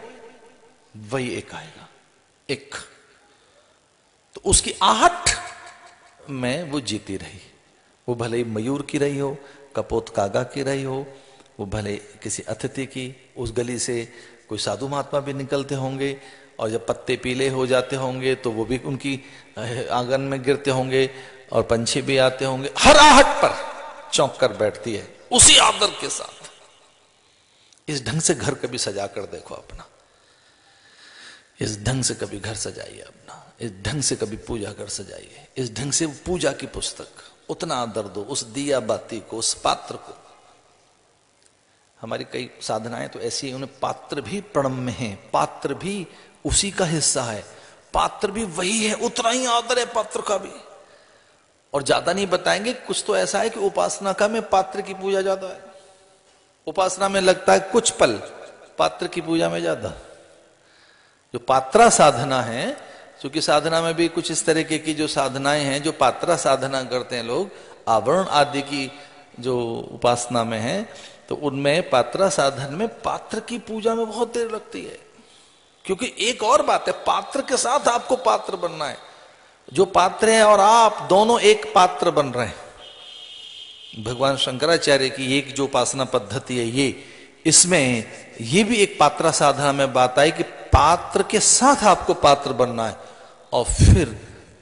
वही एक आएगा, एक। तो उसकी आहट में वो जीती रही, वो भले ही मयूर की रही हो, कपोत कागा की रही हो, वो भले किसी अतिथि की, उस गली से कोई साधु महात्मा भी निकलते होंगे, और जब पत्ते पीले हो जाते होंगे तो वो भी उनकी आंगन में गिरते होंगे, और पंछी भी आते होंगे, हर आहट पर चौंक कर बैठती है उसी आदर के साथ। इस ढंग से घर कभी सजा कर देखो अपना, इस ढंग से कभी घर सजाइए अपना, इस ढंग से कभी पूजा घर सजाइए, इस ढंग से पूजा की पुस्तक, उतना आदर दो उस दिया बाती को, उस पात्र को। हमारी कई साधनाएं तो ऐसी है, उन्हें पात्र भी प्रणम में है, पात्र भी उसी का हिस्सा है, पात्र भी वही है, उतना ही आदर है पात्र का भी। और ज्यादा नहीं बताएंगे, कुछ तो ऐसा है कि उपासना का में पात्र की पूजा ज्यादा है, उपासना में लगता है कुछ पल, पात्र की पूजा में ज्यादा। जो पात्रा साधना है, क्योंकि साधना में भी कुछ इस तरीके की जो साधनाएं हैं, जो पात्रा साधना करते हैं लोग, आवरण आदि की जो उपासना में है, तो उनमें पात्रा साधन में पात्र की पूजा में बहुत देर लगती है। क्योंकि एक और बात है, पात्र के साथ आपको पात्र बनना है, जो पात्र है और आप दोनों एक पात्र बन रहे हैं। भगवान शंकराचार्य की एक जो उपासना पद्धति है, इसमें यह भी एक पात्र साधना में बात आई कि पात्र के साथ आपको पात्र बनना है और फिर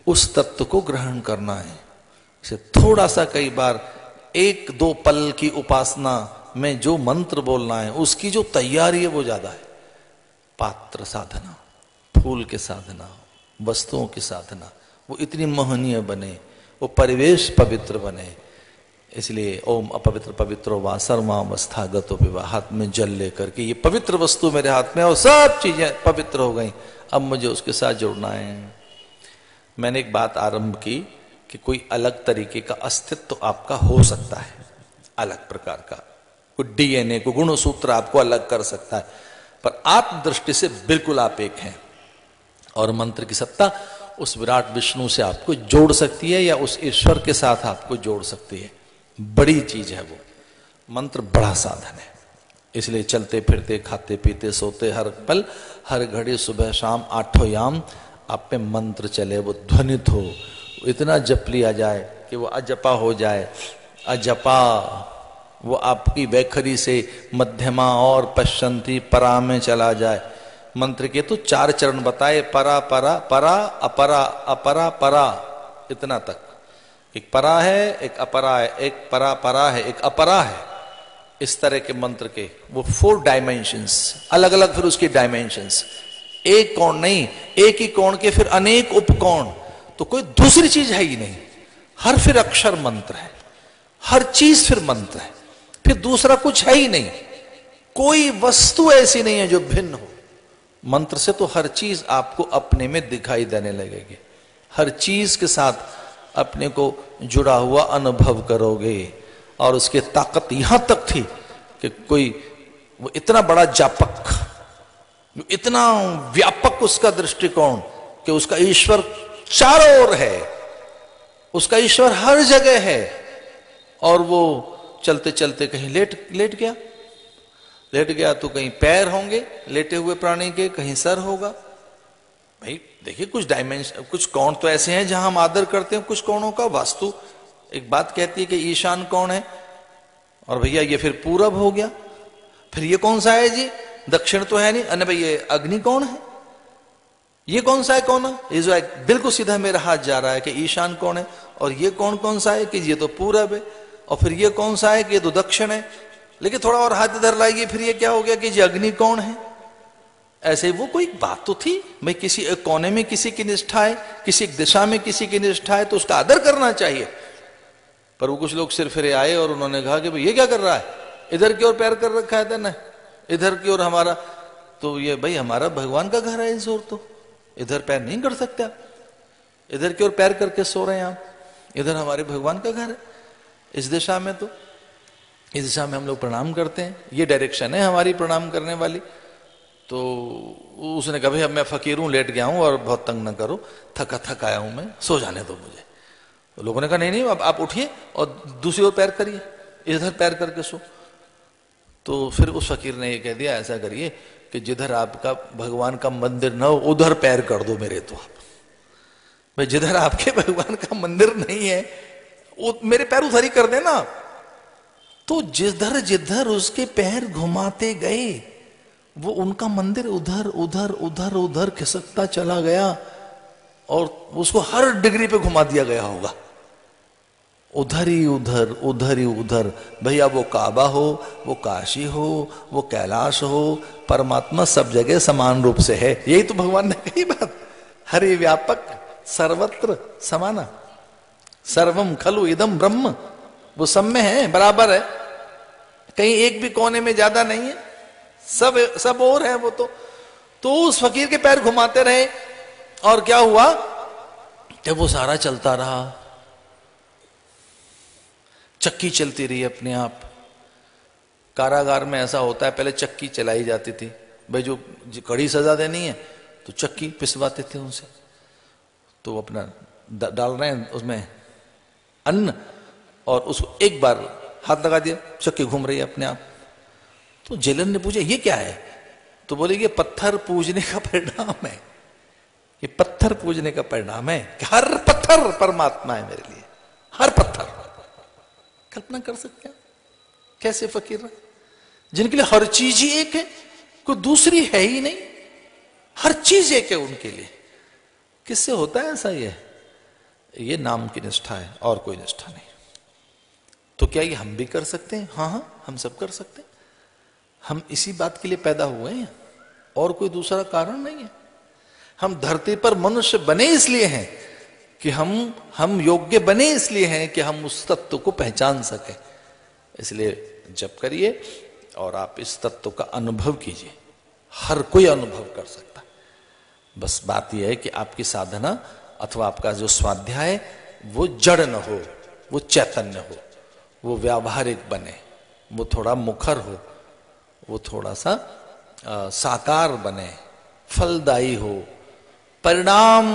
उस तत्व को ग्रहण करना है। इसे थोड़ा सा कई बार एक दो पल की उपासना में जो मंत्र बोलना है उसकी जो तैयारी है वो ज्यादा है। पात्र साधना, फूल के साधना, वस्तुओं की साधना वो इतनी मोहनीय बने, वो परिवेश पवित्र बने। इसलिए ओम अपवित्र पवित्रो वा सर्वावस्था गतो विवा, हाथ में जल लेकर के ये पवित्र वस्तु मेरे हाथ में और सब चीजें पवित्र हो गई, अब मुझे उसके साथ जुड़ना है। मैंने एक बात आरंभ की कि कोई अलग तरीके का अस्तित्व आपका हो सकता है, अलग प्रकार का, कोई डीएनए को गुणसूत्र आपको अलग कर सकता है, पर आप दृष्टि से बिल्कुल आप एक हैं और मंत्र की सत्ता उस विराट विष्णु से आपको जोड़ सकती है या उस ईश्वर के साथ आपको जोड़ सकती है। बड़ी चीज है वो मंत्र, बड़ा साधन है। इसलिए चलते फिरते, खाते पीते, सोते, हर पल हर घड़ी, सुबह शाम, आठों याम आप पे मंत्र चले, वो ध्वनित हो, इतना जप लिया जाए कि वो अजपा हो जाए। अजपा वो आपकी वैखरी से मध्यमा और पश्चंती परा में चला जाए। मंत्र के तो चार चरण बताए, परा परा परा अपरा अपरा परा, इतना तक। एक परा है, एक अपरा है, एक परा परा है, एक अपरा है। इस तरह के मंत्र के वो 4 डायमेंशंस, अलग अलग फिर उसकी डायमेंशंस, एक कोण नहीं, एक ही कोण के फिर अनेक उपकोण, तो कोई दूसरी चीज है ही नहीं। हर फिर अक्षर मंत्र है, हर चीज फिर मंत्र है, फिर दूसरा कुछ है ही नहीं। कोई वस्तु ऐसी नहीं है जो भिन्न हो। मंत्र से तो हर चीज आपको अपने में दिखाई देने लगेगी, हर चीज के साथ अपने को जुड़ा हुआ अनुभव करोगे। और उसकी ताकत यहां तक थी कि कोई वो इतना बड़ा जापक, इतना व्यापक उसका दृष्टिकोण कि उसका ईश्वर चारों ओर है, उसका ईश्वर हर जगह है। और वो चलते चलते कहीं लेट गया तो कहीं पैर होंगे लेटे हुए प्राणी के, कहीं सर होगा। भाई देखिए, कुछ डायमेंशन, कुछ कोण तो ऐसे हैं जहां हम आदर करते हैं कुछ कोणों का। वास्तु एक बात कहती है कि ईशान कोण है, और भैया ये फिर पूरब हो गया, फिर ये कौन सा है जी, दक्षिण तो है नहीं, अरे भाई ये अग्नि कोण है, ये कौन सा है कौन है? ये जो है बिल्कुल सीधा मेरा हाथ जा रहा है कि ईशान कोण है, और ये कौन कौन सा है कि ये तो पूरब है, और फिर ये कौन सा है कि ये तो दक्षिण है, लेकिन थोड़ा और हाथ इधर लाइए, फिर ये क्या हो गया कि ये अग्नि कोण है। ऐसे वो कोई बात तो थी भाई, किसी एक कोने में किसी की निष्ठा है, किसी एक दिशा में किसी की निष्ठा है, तो उसका आदर करना चाहिए। पर वो कुछ लोग सिर फिरे आए और उन्होंने कहा कि भाई ये क्या कर रहा है, इधर की ओर पैर कर रखा है ना, इधर की ओर हमारा, तो ये भाई हमारा भगवान का घर है, इस ओर तो इधर पैर नहीं कर सकते आप, इधर की ओर पैर करके सो रहे हैं आप, इधर हमारे भगवान का घर है, इस दिशा में तो इस दिशा में हम लोग प्रणाम करते हैं, ये डायरेक्शन है हमारी प्रणाम करने वाली। तो उसने कहा भाई अब मैं फकीर हूँ, लेट गया हूँ और बहुत तंग न करो, थक आया हूँ मैं, सो जाने दो मुझे। तो लोगों ने कहा नहीं अब आप उठिए और दूसरी ओर पैर करिए, इधर पैर करके सो। तो फिर उस फकीर ने ये कह दिया, ऐसा करिए कि जिधर आपका भगवान का मंदिर ना हो उधर पैर कर दो मेरे, तो आप भाई जिधर आपके भगवान का मंदिर नहीं है वो मेरे पैर उधर ही कर देना। तो जिधर जिधर उसके पैर घुमाते गए वो उनका मंदिर उधर उधर उधर उधर खिसकता चला गया, और उसको हर डिग्री पे घुमा दिया गया होगा, उधर ही उधर उधर ही उधर। भैया वो काबा हो, वो काशी हो, वो कैलाश हो, परमात्मा सब जगह समान रूप से है। यही तो भगवान ने कही बात, हरि व्यापक सर्वत्र समाना, सर्वम खलु इदम ब्रह्म, वो सब में है, बराबर है, कहीं एक भी कोने में ज्यादा नहीं है, सब और है वो। तो उस फकीर के पैर घुमाते रहे, और क्या हुआ कि वो सारा चलता रहा, चक्की चलती रही अपने आप। कारागार में ऐसा होता है, पहले चक्की चलाई जाती थी, भाई जो कड़ी सजा देनी है तो चक्की पिसवाते थे उनसे। तो अपना डाल रहे हैं उसमें अन्न, और उसको एक बार हाथ लगा दिया, चक्की घूम रही है अपने आप। तो जेलर ने पूछा ये क्या है, तो बोले ये पत्थर पूजने का परिणाम है, ये पत्थर पूजने का परिणाम है कि हर पत्थर परमात्मा है मेरे लिए, हर पत्थर। कल्पना कर सकते हैं कैसे फकीर रहा? जिनके लिए हर चीज ही एक है, कोई दूसरी है ही नहीं, हर चीज एक है उनके लिए। किससे होता है ऐसा? ये नाम की निष्ठा है, और कोई निष्ठा नहीं। तो क्या ये हम भी कर सकते हैं? हाँ, हम सब कर सकते हैं। हम इसी बात के लिए पैदा हुए हैं, और कोई दूसरा कारण नहीं है। हम धरती पर मनुष्य बने इसलिए हैं कि हम योग्य बने इसलिए हैं कि हम उस तत्व को पहचान सके। इसलिए जप करिए और आप इस तत्व का अनुभव कीजिए। हर कोई अनुभव कर सकता है। बस बात यह है कि आपकी साधना अथवा आपका जो स्वाध्याय वो जड़ न हो, वो चैतन्य हो, वो व्यावहारिक बने, वो थोड़ा मुखर हो, वो थोड़ा सा साकार बने, फलदायी हो। परिणाम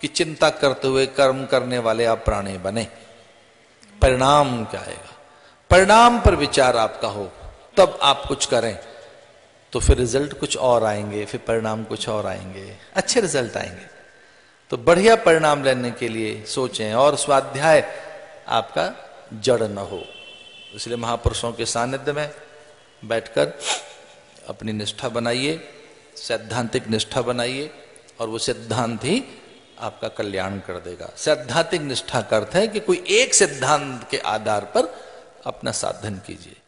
की चिंता करते हुए कर्म करने वाले आप प्राणी बने। परिणाम क्या आएगा, परिणाम पर विचार आपका हो, तब आप कुछ करें। तो फिर रिजल्ट कुछ और आएंगे, फिर परिणाम कुछ और आएंगे, अच्छे रिजल्ट आएंगे। तो बढ़िया परिणाम लेने के लिए सोचें, और स्वाध्याय आपका जड़ न हो। इसलिए महापुरुषों के सानिध्य में बैठकर अपनी निष्ठा बनाइए, सैद्धांतिक निष्ठा बनाइए, और वो सिद्धांत ही आपका कल्याण कर देगा। सैद्धांतिक निष्ठा का अर्थ है कि कोई एक सिद्धांत के आधार पर अपना साधन कीजिए।